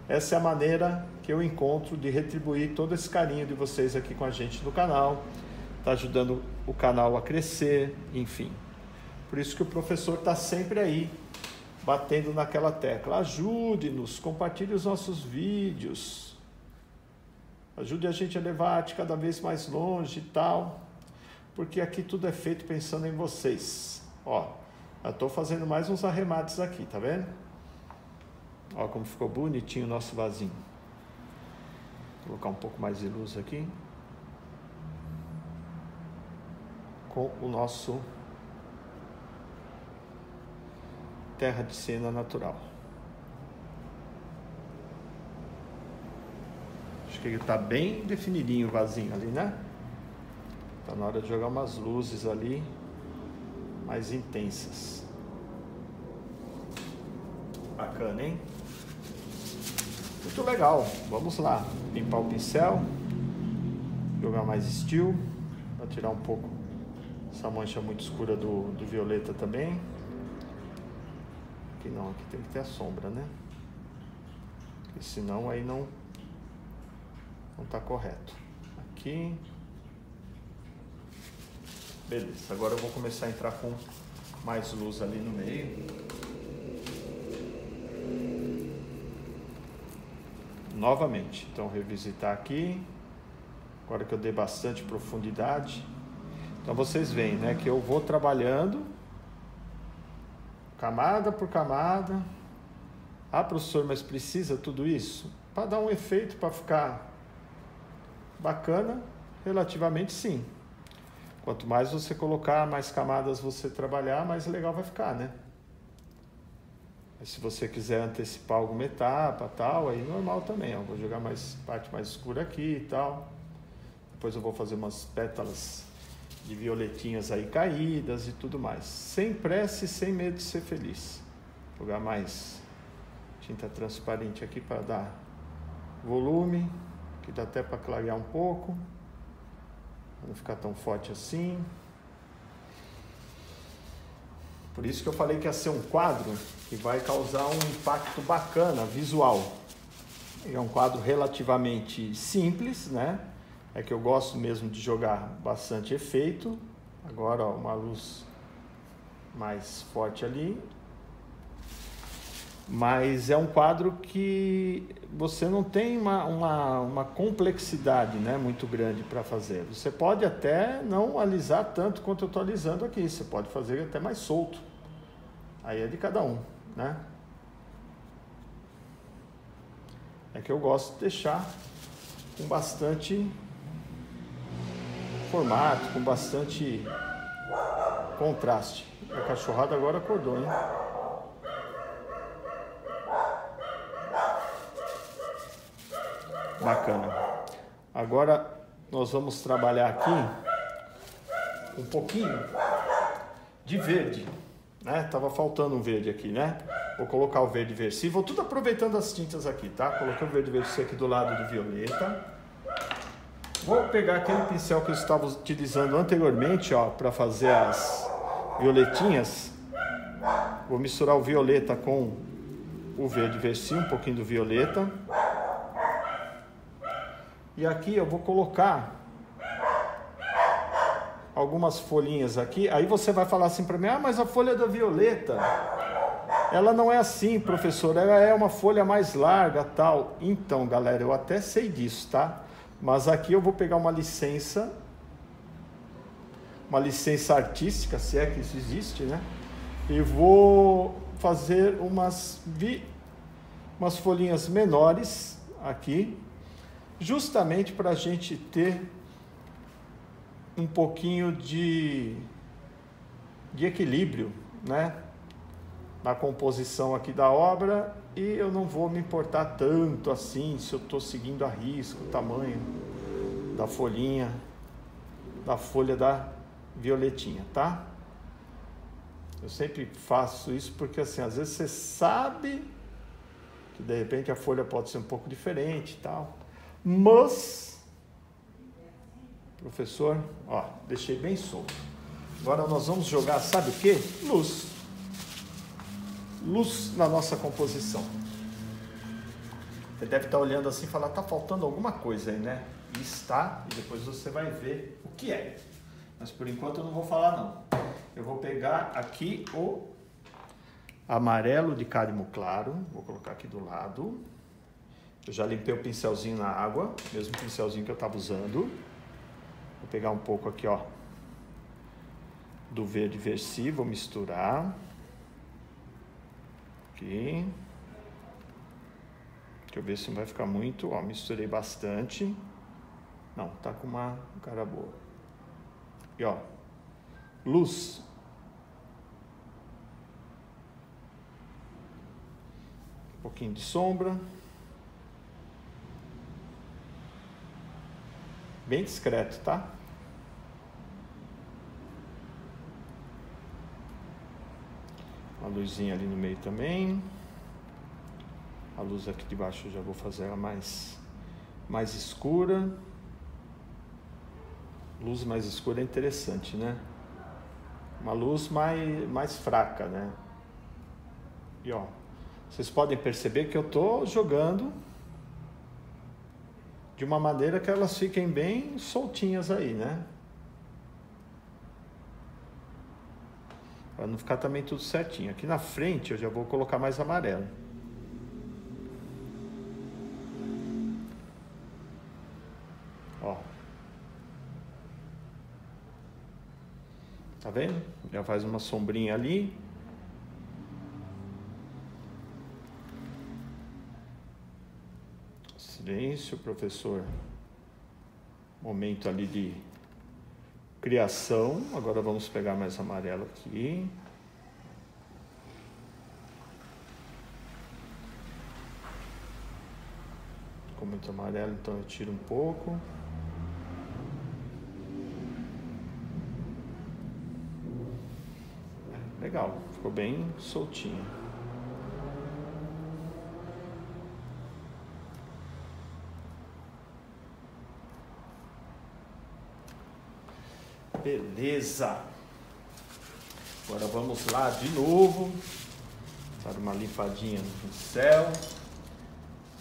Essa é a maneira que eu encontro de retribuir todo esse carinho de vocês aqui com a gente no canal. Está ajudando o canal a crescer, enfim. Por isso que o professor está sempre aí, batendo naquela tecla. Ajude-nos, compartilhe os nossos vídeos. Ajude a gente a levar a arte cada vez mais longe e tal. Porque aqui tudo é feito pensando em vocês. Ó. Eu tô fazendo mais uns arremates aqui, tá vendo? Ó como ficou bonitinho o nosso vasinho. Vou colocar um pouco mais de luz aqui. Com o nosso terra de Siena natural. Acho que ele está bem definidinho o vasinho ali, né? Tá na hora de jogar umas luzes ali mais intensas. Bacana, hein? Muito legal. Vamos lá. Limpar o pincel. Jogar mais estilo. Para tirar um pouco essa mancha muito escura do, do violeta também. Aqui não, aqui tem que ter a sombra, né? Porque senão aí não, não tá correto. Aqui. Beleza, agora eu vou começar a entrar com mais luz ali no meio. Novamente, então revisitar aqui. Agora que eu dei bastante profundidade. Então vocês veem, né, que eu vou trabalhando camada por camada. Ah, professor, mas precisa tudo isso? Para dar um efeito, para ficar bacana, relativamente sim. Quanto mais você colocar, mais camadas você trabalhar, mais legal vai ficar, né? Mas se você quiser antecipar alguma etapa, tal, aí normal também, ó. Vou jogar mais parte mais escura aqui e tal. Depois eu vou fazer umas pétalas de violetinhas aí caídas e tudo mais. Sem pressa e sem medo de ser feliz. Vou jogar mais tinta transparente aqui para dar volume, que dá até para clarear um pouco. Não ficar tão forte assim. Por isso que eu falei que ia ser um quadro que vai causar um impacto bacana, visual. É um quadro relativamente simples, né? É que eu gosto mesmo de jogar bastante efeito. Agora, ó, uma luz mais forte ali. Mas é um quadro que você não tem uma, uma, uma complexidade, né, muito grande para fazer. Você pode até não alisar tanto quanto eu estou alisando aqui. Você pode fazer até mais solto. Aí é de cada um, né? É que eu gosto de deixar com bastante formato, com bastante contraste. A cachorrada agora acordou, hein? Bacana. Agora nós vamos trabalhar aqui um pouquinho de verde, né? Tava faltando um verde aqui, né? Vou colocar o verde versível, tudo aproveitando as tintas aqui, tá? Coloquei o verde versível aqui do lado do violeta. Vou pegar aquele pincel que eu estava utilizando anteriormente, ó, para fazer as violetinhas. Vou misturar o violeta com o verde versível, um pouquinho do violeta. E aqui eu vou colocar algumas folhinhas aqui. Aí você vai falar assim para mim: ah, mas a folha da violeta, ela não é assim, professor, ela é uma folha mais larga, tal. Então, galera, eu até sei disso, tá? Mas aqui eu vou pegar uma licença, uma licença artística, se é que isso existe, né? E vou fazer umas, vi... umas folhinhas menores aqui, justamente para a gente ter um pouquinho de, de equilíbrio, né, na composição aqui da obra. E eu não vou me importar tanto assim se eu estou seguindo a risca, o tamanho da folhinha, da folha da violetinha, tá? Eu sempre faço isso porque, assim, às vezes você sabe que de repente a folha pode ser um pouco diferente e tal. Mas, professor, ó, deixei bem solto. Agora nós vamos jogar, sabe o quê? Luz. Luz na nossa composição. Você deve estar olhando assim e falar, tá faltando alguma coisa aí, né? E está, e depois você vai ver o que é. Mas por enquanto eu não vou falar, não. Eu vou pegar aqui o amarelo de Cádmio claro. Vou colocar aqui do lado. Eu já limpei o pincelzinho na água, mesmo pincelzinho que eu estava usando. Vou pegar um pouco aqui, ó, do verde versi, vou misturar. Aqui. Deixa eu ver se não vai ficar muito. Ó, misturei bastante. Não, tá com uma cara boa. E ó, luz. Um pouquinho de sombra. Bem discreto, tá? Uma luzinha ali no meio também. A luz aqui de baixo eu já vou fazer ela mais, mais escura. Luz mais escura é interessante, né? Uma luz mais, mais fraca, né? E ó, vocês podem perceber que eu tô jogando de uma maneira que elas fiquem bem soltinhas aí, né? Para não ficar também tudo certinho. Aqui na frente eu já vou colocar mais amarelo. Ó. Tá vendo? Já faz uma sombrinha ali. Silêncio, professor. Momento ali de criação. Agora vamos pegar mais amarelo aqui. Ficou muito amarelo, então eu tiro um pouco. Legal, ficou bem soltinho. Beleza. Agora vamos lá de novo. Dar uma limpadinha no pincel.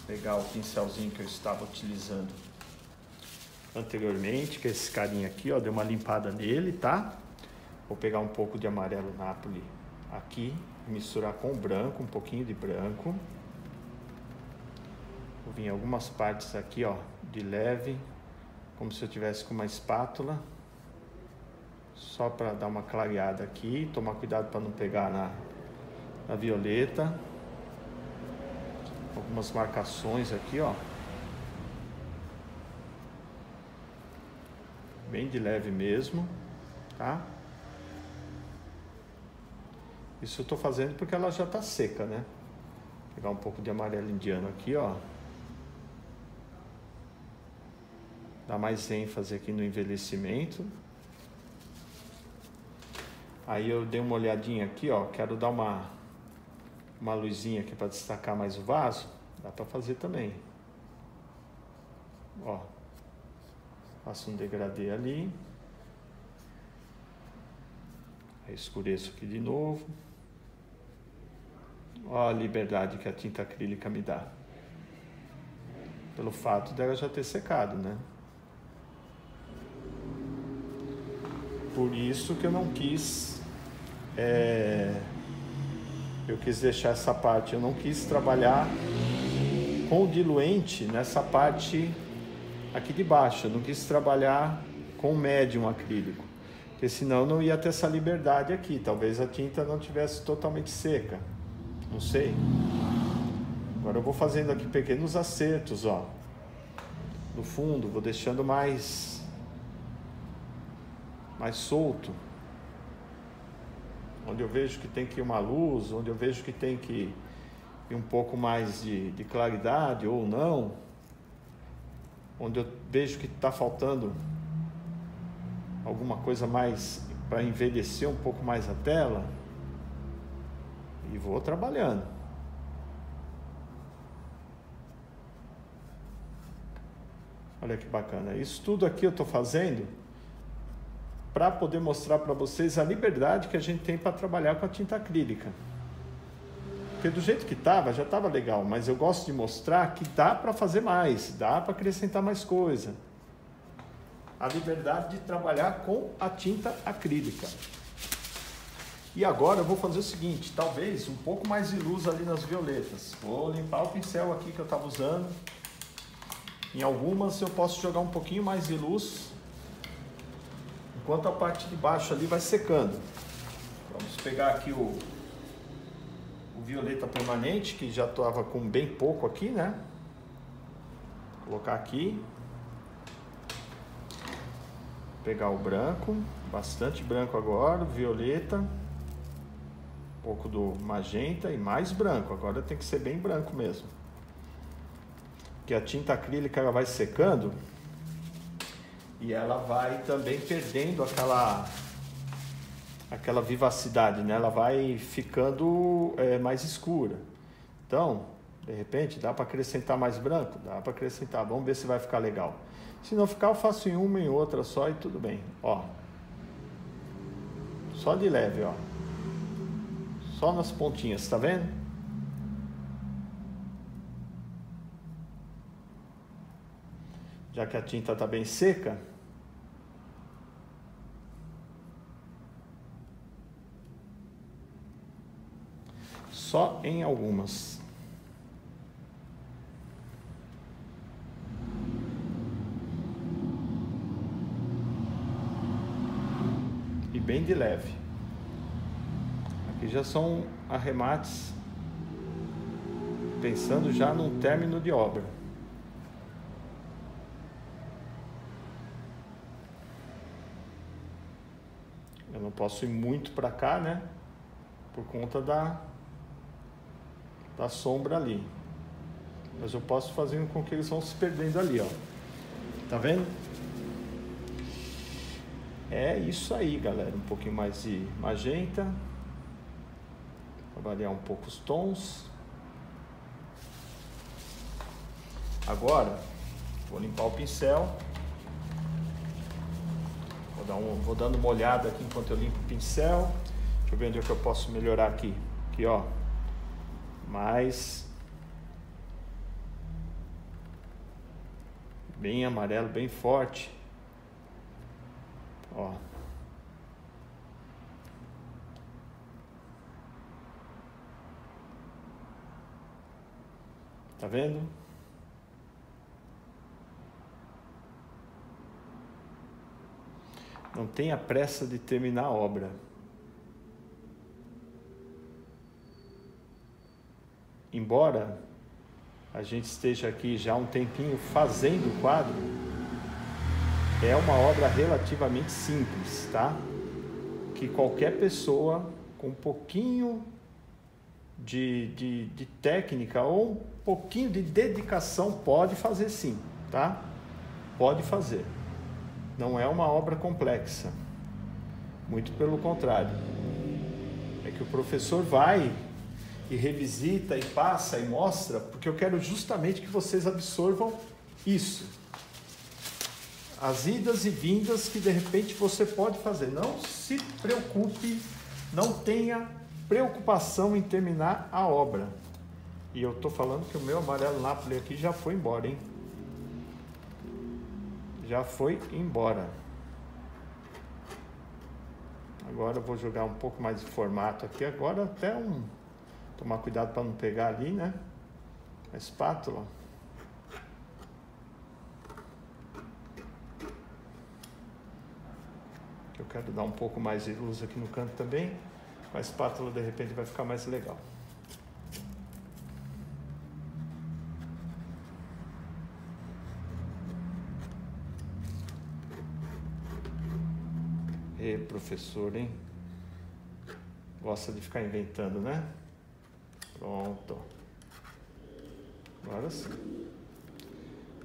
Pegar o pincelzinho que eu estava utilizando anteriormente, que é esse carinha aqui, ó. Dei uma limpada nele, tá? Vou pegar um pouco de amarelo Nápoli aqui, misturar com o branco, um pouquinho de branco. Vou vir em algumas partes aqui, ó, de leve, como se eu tivesse com uma espátula. Só para dar uma clareada aqui, tomar cuidado para não pegar na, na violeta. Algumas marcações aqui, ó. Bem de leve mesmo, tá? Isso eu tô fazendo porque ela já tá seca, né? Vou pegar um pouco de amarelo indiano aqui, ó. Dá mais ênfase aqui no envelhecimento. Aí eu dei uma olhadinha aqui, ó, quero dar uma, uma luzinha aqui para destacar mais o vaso. Dá para fazer também. Ó, faço um degradê ali. Aí escureço aqui de novo. Ó a liberdade que a tinta acrílica me dá. Pelo fato dela já ter secado, né? Por isso que eu não quis, é, eu quis deixar essa parte, eu não quis trabalhar com o diluente nessa parte aqui de baixo, eu não quis trabalhar com o médium acrílico, porque senão eu não ia ter essa liberdade aqui, talvez a tinta não tivesse totalmente seca, não sei. Agora eu vou fazendo aqui pequenos acertos, ó, no fundo, vou deixando mais... mais solto, onde eu vejo que tem que ir uma luz, onde eu vejo que tem que ir um pouco mais de, de claridade ou não, onde eu vejo que está faltando alguma coisa mais para envelhecer um pouco mais a tela, e vou trabalhando. Olha que bacana, isso tudo aqui eu estou fazendo para poder mostrar para vocês a liberdade que a gente tem para trabalhar com a tinta acrílica. Porque do jeito que estava, já estava legal, mas eu gosto de mostrar que dá para fazer mais, dá para acrescentar mais coisa. A liberdade de trabalhar com a tinta acrílica. E agora eu vou fazer o seguinte, talvez um pouco mais de luz ali nas violetas. Vou limpar o pincel aqui que eu estava usando. Em algumas eu posso jogar um pouquinho mais de luz, enquanto a parte de baixo ali vai secando. Vamos pegar aqui o, o violeta permanente, que já estava com bem pouco aqui, né? Colocar aqui. Pegar o branco, bastante branco agora, violeta, um pouco do magenta e mais branco. Agora tem que ser bem branco mesmo. Porque a tinta acrílica ela vai secando e ela vai também perdendo aquela aquela vivacidade, né? Ela vai ficando é, mais escura. Então, de repente, dá para acrescentar mais branco? Dá para acrescentar. Vamos ver se vai ficar legal. Se não ficar, eu faço em uma, em outra só e tudo bem. Ó. Só de leve, ó. Só nas pontinhas, tá vendo? Já que a tinta tá bem seca, só em algumas. Bem de leve. Aqui já são arremates pensando já num término de obra. Eu não posso ir muito para cá, né? Por conta da da sombra ali. Mas eu posso fazer com que eles vão se perdendo ali, ó. Tá vendo? É isso aí, galera. Um pouquinho mais de magenta. Para variar um pouco os tons. Agora, vou limpar o pincel. Vou, dar um, vou dando uma olhada aqui enquanto eu limpo o pincel. Deixa eu ver onde é que eu posso melhorar aqui. Aqui, ó. Mais. Bem amarelo, bem forte. Ó. Tá vendo? Não tenha pressa de terminar a obra. Embora a gente esteja aqui já há um tempinho fazendo o quadro, é uma obra relativamente simples, tá? Que qualquer pessoa com um pouquinho de, de, de técnica ou um pouquinho de dedicação pode fazer sim, tá? Pode fazer. Não é uma obra complexa. Muito pelo contrário. É que o professor vai e revisita e passa e mostra, porque eu quero justamente que vocês absorvam isso. As idas e vindas que de repente você pode fazer. Não se preocupe, não tenha preocupação em terminar a obra. E eu tô falando que o meu amarelo Nápoli aqui já foi embora, hein? Já foi embora. Agora eu vou jogar um pouco mais de formato aqui. Agora até um... Tomar cuidado para não pegar ali, né? A espátula. Eu quero dar um pouco mais de luz aqui no canto também. Com a espátula, de repente, vai ficar mais legal. E professor, hein? Gosta de ficar inventando, né? Pronto. Agora sim.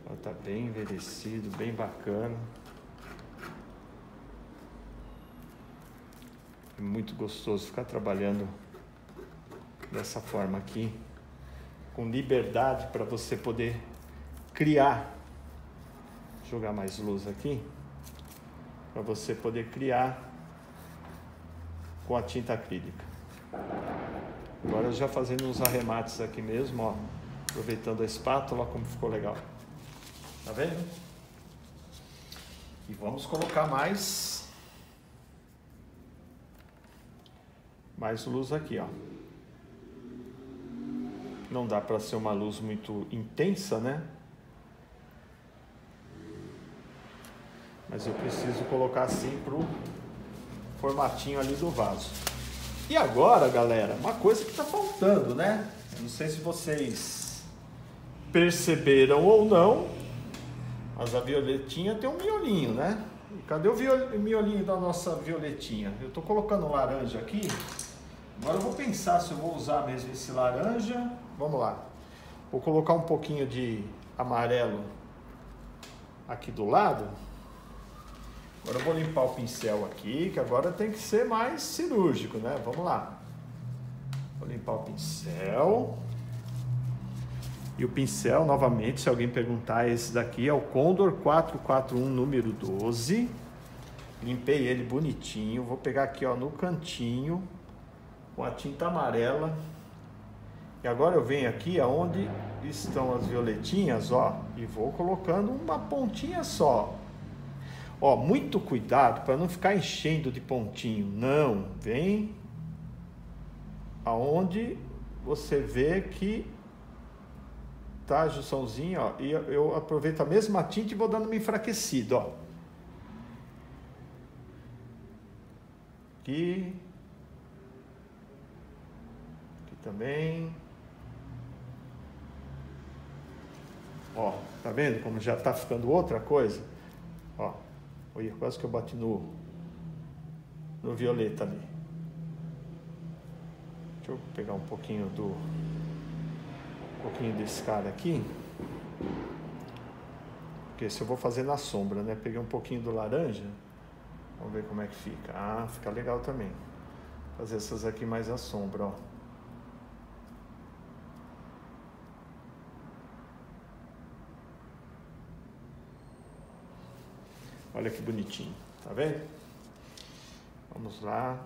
Ela tá bem envelhecido, bem bacana. É muito gostoso ficar trabalhando dessa forma aqui, com liberdade para você poder criar. Vou jogar mais luz aqui, para você poder criar com a tinta acrílica. Agora já fazendo uns arremates aqui mesmo, ó, aproveitando a espátula, como ficou legal. Tá vendo? E vamos colocar mais... mais luz aqui, ó. Não dá para ser uma luz muito intensa, né? Mas eu preciso colocar assim pro formatinho ali do vaso. E agora, galera, uma coisa que tá faltando, né? Não sei se vocês perceberam ou não, Mas a violetinha tem um miolinho, né? E cadê o miolinho da nossa violetinha? Eu tô colocando laranja aqui. Agora eu vou pensar se eu vou usar mesmo esse laranja. Vamos lá. Vou colocar um pouquinho de amarelo aqui do lado. Agora eu vou limpar o pincel aqui, que agora tem que ser mais cirúrgico, né? Vamos lá. Vou limpar o pincel. E o pincel, novamente, se alguém perguntar, esse daqui é o Condor quatro quatro um, número doze. Limpei ele bonitinho. Vou pegar aqui, ó, no cantinho, com a tinta amarela. E agora eu venho aqui aonde estão as violetinhas, ó, e vou colocando uma pontinha só. Ó, muito cuidado para não ficar enchendo de pontinho. Não, vem aonde você vê que tá a junçãozinha, ó, e eu aproveito a mesma tinta e vou dando uma enfraquecida, ó. Aqui. Aqui também. Ó, tá vendo como já tá ficando outra coisa? Ó, olha, quase que eu bati no, no violeta ali. Deixa eu pegar um pouquinho do... Um pouquinho desse cara aqui, porque se eu vou fazer na sombra, né? Peguei um pouquinho do laranja, vamos ver como é que fica. Ah, fica legal também. Fazer essas aqui mais na sombra, ó. Olha que bonitinho, tá vendo? Vamos lá,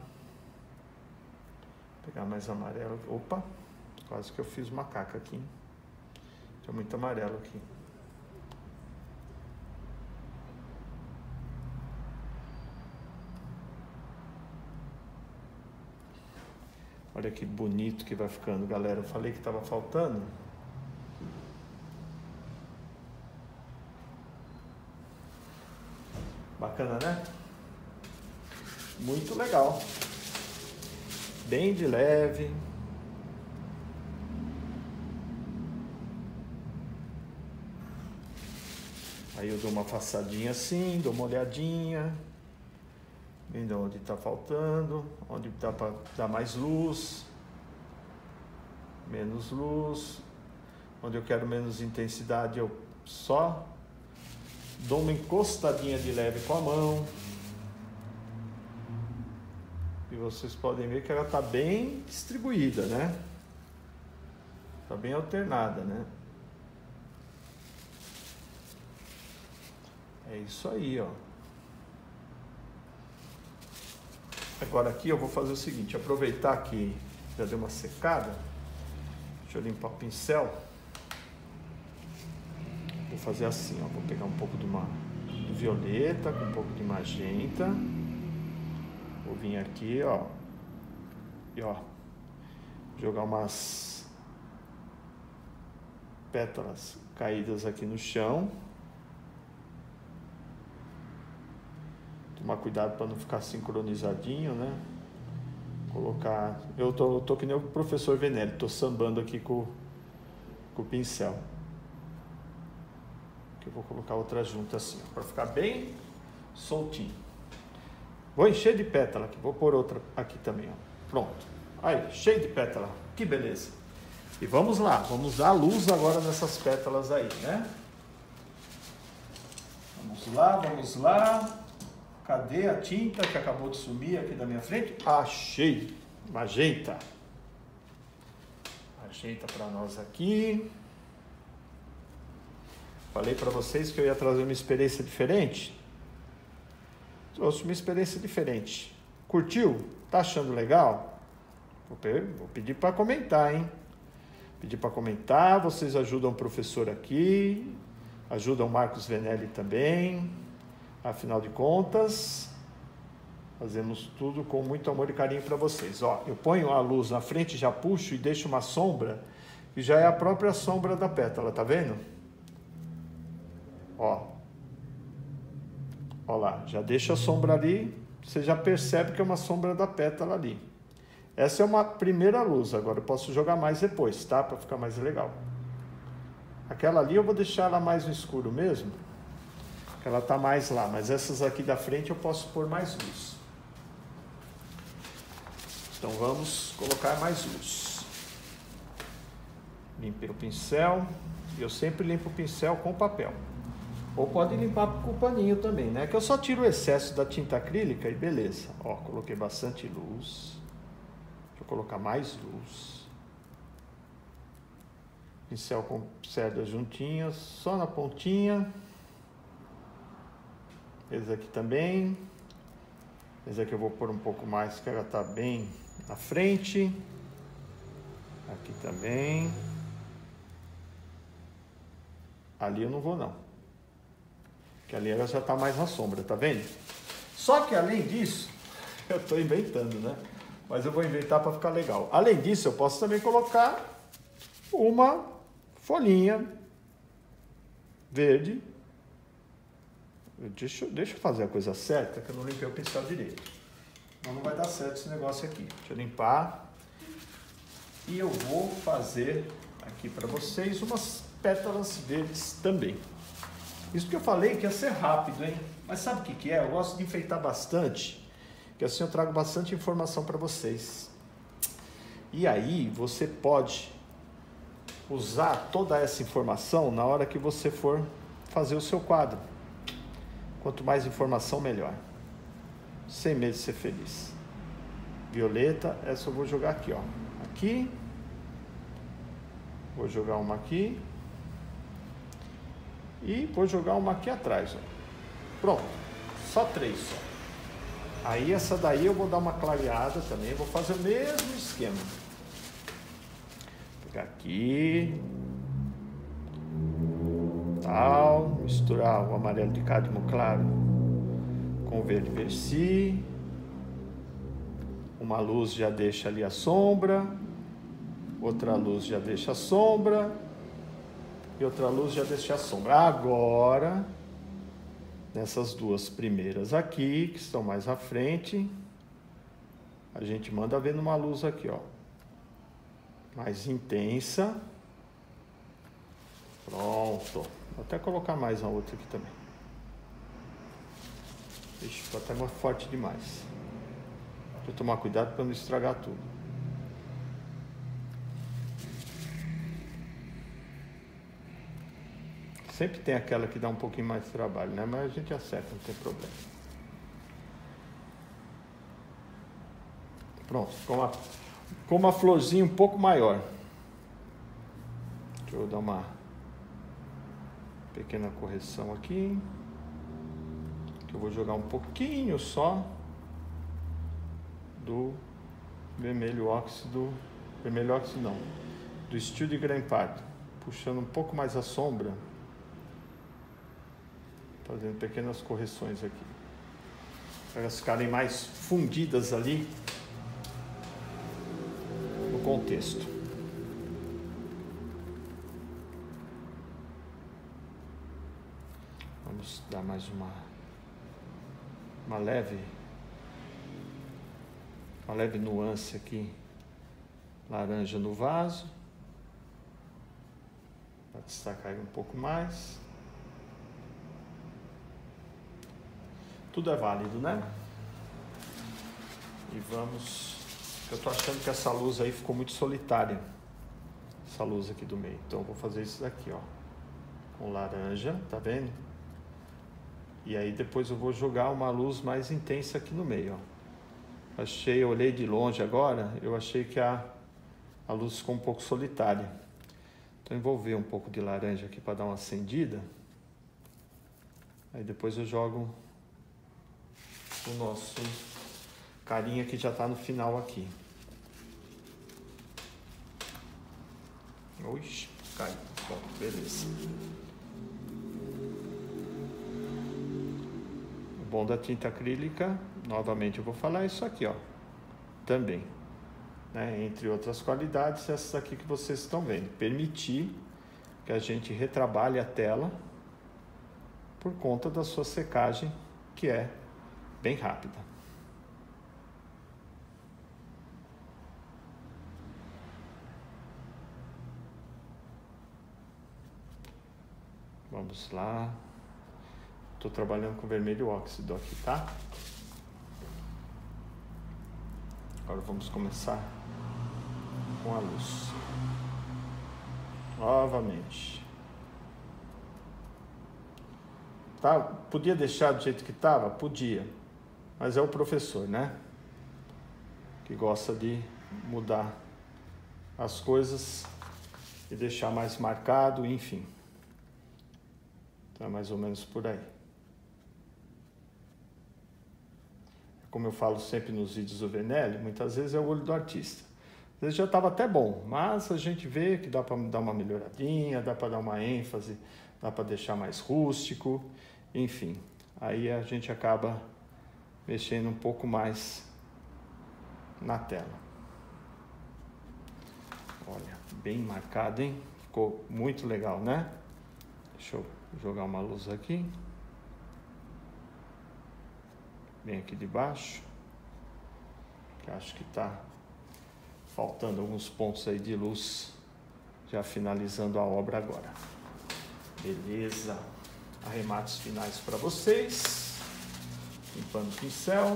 pegar mais amarelo. Opa! Quase que eu fiz uma caca aqui. Tem muito amarelo aqui. Olha que bonito que vai ficando, galera. Eu falei que tava faltando. Bacana, né? Muito legal. Bem de leve. Aí eu dou uma passadinha assim, dou uma olhadinha, vendo onde está faltando, onde dá para dar mais luz, menos luz, onde eu quero menos intensidade eu só dou uma encostadinha de leve com a mão. E vocês podem ver que ela está bem distribuída, né? Está bem alternada, né? É isso aí, ó. Agora aqui eu vou fazer o seguinte, aproveitar que já deu uma secada. Deixa eu limpar o pincel. Vou fazer assim, ó. Vou pegar um pouco de uma de violeta, com um pouco de magenta. Vou vir aqui, ó. E ó, jogar umas pétalas caídas aqui no chão. Tomar cuidado para não ficar sincronizadinho, né? Colocar... Eu tô, eu tô que nem o professor Venelli, tô sambando aqui com, com o pincel. Que eu vou colocar outra junta assim, para ficar bem soltinho. Vou encher de pétala aqui, vou pôr outra aqui também, ó. Pronto. Aí, cheio de pétala. Que beleza. E vamos lá, vamos dar luz agora nessas pétalas aí, né? Vamos lá, vamos lá. Cadê a tinta que acabou de sumir aqui da minha frente? Achei! Magenta! Magenta para nós aqui. Falei para vocês que eu ia trazer uma experiência diferente. Trouxe uma experiência diferente. Curtiu? Tá achando legal? Vou pedir para comentar, hein? Pedir para comentar. Vocês ajudam o professor aqui. Ajudam o Marcos Venelli também. Afinal de contas, fazemos tudo com muito amor e carinho para vocês. Ó, eu ponho a luz na frente, já puxo e deixo uma sombra, que já é a própria sombra da pétala, tá vendo? Ó, ó lá, já deixa a sombra ali, você já percebe que é uma sombra da pétala ali. Essa é uma primeira luz, agora eu posso jogar mais depois, tá? Para ficar mais legal. Aquela ali eu vou deixar ela mais no escuro mesmo. Ela está mais lá, mas essas aqui da frente eu posso pôr mais luz. Então vamos colocar mais luz. Limpei o pincel. Eu sempre limpo o pincel com papel. Ou pode limpar com o paninho também, né? Que eu só tiro o excesso da tinta acrílica e beleza. Ó, coloquei bastante luz. Deixa eu colocar mais luz. Pincel com cerdas juntinhas, só na pontinha. Esse aqui também. Esse aqui eu vou pôr um pouco mais, que ela tá bem na frente. Aqui também. Ali eu não vou não. Que ali ela já tá mais na sombra, tá vendo? Só que além disso, eu tô inventando, né? Mas eu vou inventar para ficar legal. Além disso, eu posso também colocar uma folhinha verde. Deixa, deixa eu fazer a coisa certa, que eu não limpei o pincel direito. Então não vai dar certo esse negócio aqui. Deixa eu limpar. E eu vou fazer aqui para vocês umas pétalas verdes também. Isso que eu falei que ia ser rápido, hein? Mas sabe o que que é? Eu gosto de enfeitar bastante, que assim eu trago bastante informação para vocês. E aí você pode usar toda essa informação na hora que você for fazer o seu quadro. Quanto mais informação, melhor. Sem medo de ser feliz. Violeta, essa eu vou jogar aqui, ó. Aqui. Vou jogar uma aqui. E vou jogar uma aqui atrás, ó. Pronto. Só três, só. Aí essa daí eu vou dar uma clareada também. Vou fazer o mesmo esquema. Vou pegar aqui. Tal, misturar o amarelo de Cádmio claro com o verde persi. Uma luz já deixa ali a sombra, outra luz já deixa a sombra e outra luz já deixa a sombra. Agora, nessas duas primeiras aqui, que estão mais à frente, a gente manda ver numa luz aqui, ó, mais intensa. Pronto. Vou até colocar mais uma outra aqui também. Ixi, ficou até mais forte demais. Vou tomar cuidado para não estragar tudo. Sempre tem aquela que dá um pouquinho mais de trabalho, né? Mas a gente acerta, não tem problema. Pronto, ficou uma, ficou uma florzinha um pouco maior. Deixa eu dar uma pequena correção aqui, que eu vou jogar um pouquinho só do vermelho óxido, vermelho óxido não, do estilo de Grain Pardo, puxando um pouco mais a sombra, fazendo pequenas correções aqui, para elas ficarem mais fundidas ali no contexto. Vamos dar mais uma, uma leve, uma leve nuance aqui, laranja no vaso, para destacar um pouco mais. Tudo é válido, né? E vamos, eu tô achando que essa luz aí ficou muito solitária, essa luz aqui do meio, então eu vou fazer isso daqui, ó, com laranja, tá vendo? E aí depois eu vou jogar uma luz mais intensa aqui no meio, ó. Achei, eu olhei de longe agora, eu achei que a, a luz ficou um pouco solitária. Então eu vou envolver um pouco de laranja aqui para dar uma acendida. Aí depois eu jogo o nosso carinha que já tá no final aqui. Oxi, caiu. Bom, beleza. Bom da tinta acrílica, novamente eu vou falar isso aqui, ó, também, né? Entre outras qualidades, essas aqui que vocês estão vendo, permitir que a gente retrabalhe a tela por conta da sua secagem, que é bem rápida. Vamos lá. Tô trabalhando com vermelho óxido aqui, tá? Agora vamos começar com a luz. Novamente. Tá? Podia deixar do jeito que tava? Podia. Mas é o professor, né? Que gosta de mudar as coisas e deixar mais marcado, enfim. Tá mais ou menos por aí. Como eu falo sempre nos vídeos do Venelli, muitas vezes é o olho do artista. Às vezes já estava até bom, mas a gente vê que dá para dar uma melhoradinha, dá para dar uma ênfase, dá para deixar mais rústico, enfim. Aí a gente acaba mexendo um pouco mais na tela. Olha, bem marcado, hein? Ficou muito legal, né? Deixa eu jogar uma luz aqui. Bem aqui de baixo, que acho que tá faltando alguns pontos aí de luz, já finalizando a obra agora. Beleza, arremates finais para vocês, limpando o pincel,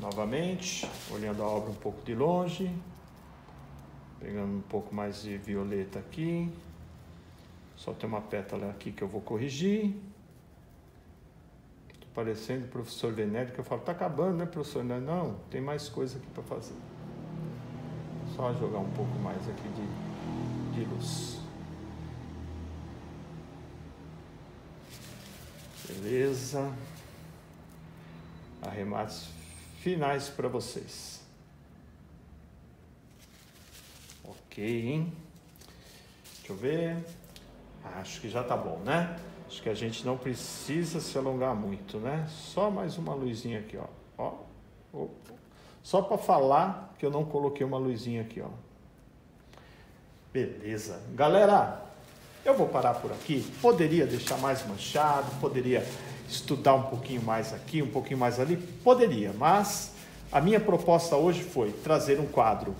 novamente, olhando a obra um pouco de longe, pegando um pouco mais de violeta aqui, só tem uma pétala aqui que eu vou corrigir. Parecendo o professor Venelli, que eu falo, tá acabando, né, professor? Não, não tem mais coisa aqui para fazer. Só jogar um pouco mais aqui de, de luz. Beleza. Arremates finais para vocês. Ok, hein? Deixa eu ver. Acho que já tá bom, né? Acho que a gente não precisa se alongar muito, né? Só mais uma luzinha aqui, ó. ó. Opa. Só para falar que eu não coloquei uma luzinha aqui, ó. Beleza. Galera, eu vou parar por aqui. Poderia deixar mais manchado, poderia estudar um pouquinho mais aqui, um pouquinho mais ali. Poderia, mas a minha proposta hoje foi trazer um quadro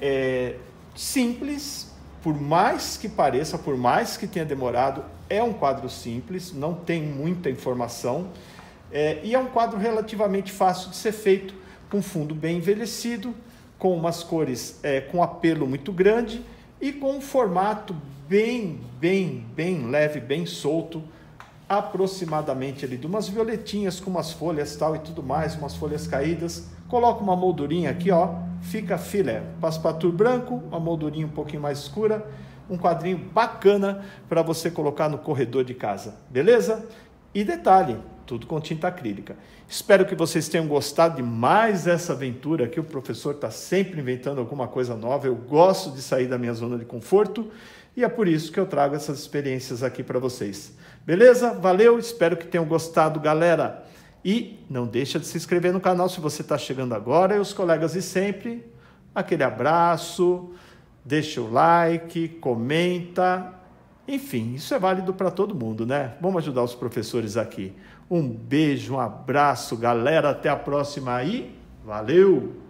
é, simples, por mais que pareça, por mais que tenha demorado, é um quadro simples, não tem muita informação, é, e é um quadro relativamente fácil de ser feito, com fundo bem envelhecido, com umas cores é, com apelo muito grande e com um formato bem, bem, bem leve, bem solto, aproximadamente ali de umas violetinhas com umas folhas tal e tudo mais, umas folhas caídas. Coloca uma moldurinha aqui, ó, fica filé. Passepartout branco, uma moldurinha um pouquinho mais escura. Um quadrinho bacana para você colocar no corredor de casa, beleza? E detalhe, tudo com tinta acrílica. Espero que vocês tenham gostado de mais essa aventura, que o professor está sempre inventando alguma coisa nova. Eu gosto de sair da minha zona de conforto e é por isso que eu trago essas experiências aqui para vocês. Beleza? Valeu, espero que tenham gostado, galera. E não deixa de se inscrever no canal se você está chegando agora. E os colegas de sempre, aquele abraço. Deixa o like, comenta, enfim, isso é válido para todo mundo, né? Vamos ajudar os professores aqui. Um beijo, um abraço, galera, até a próxima aí, valeu!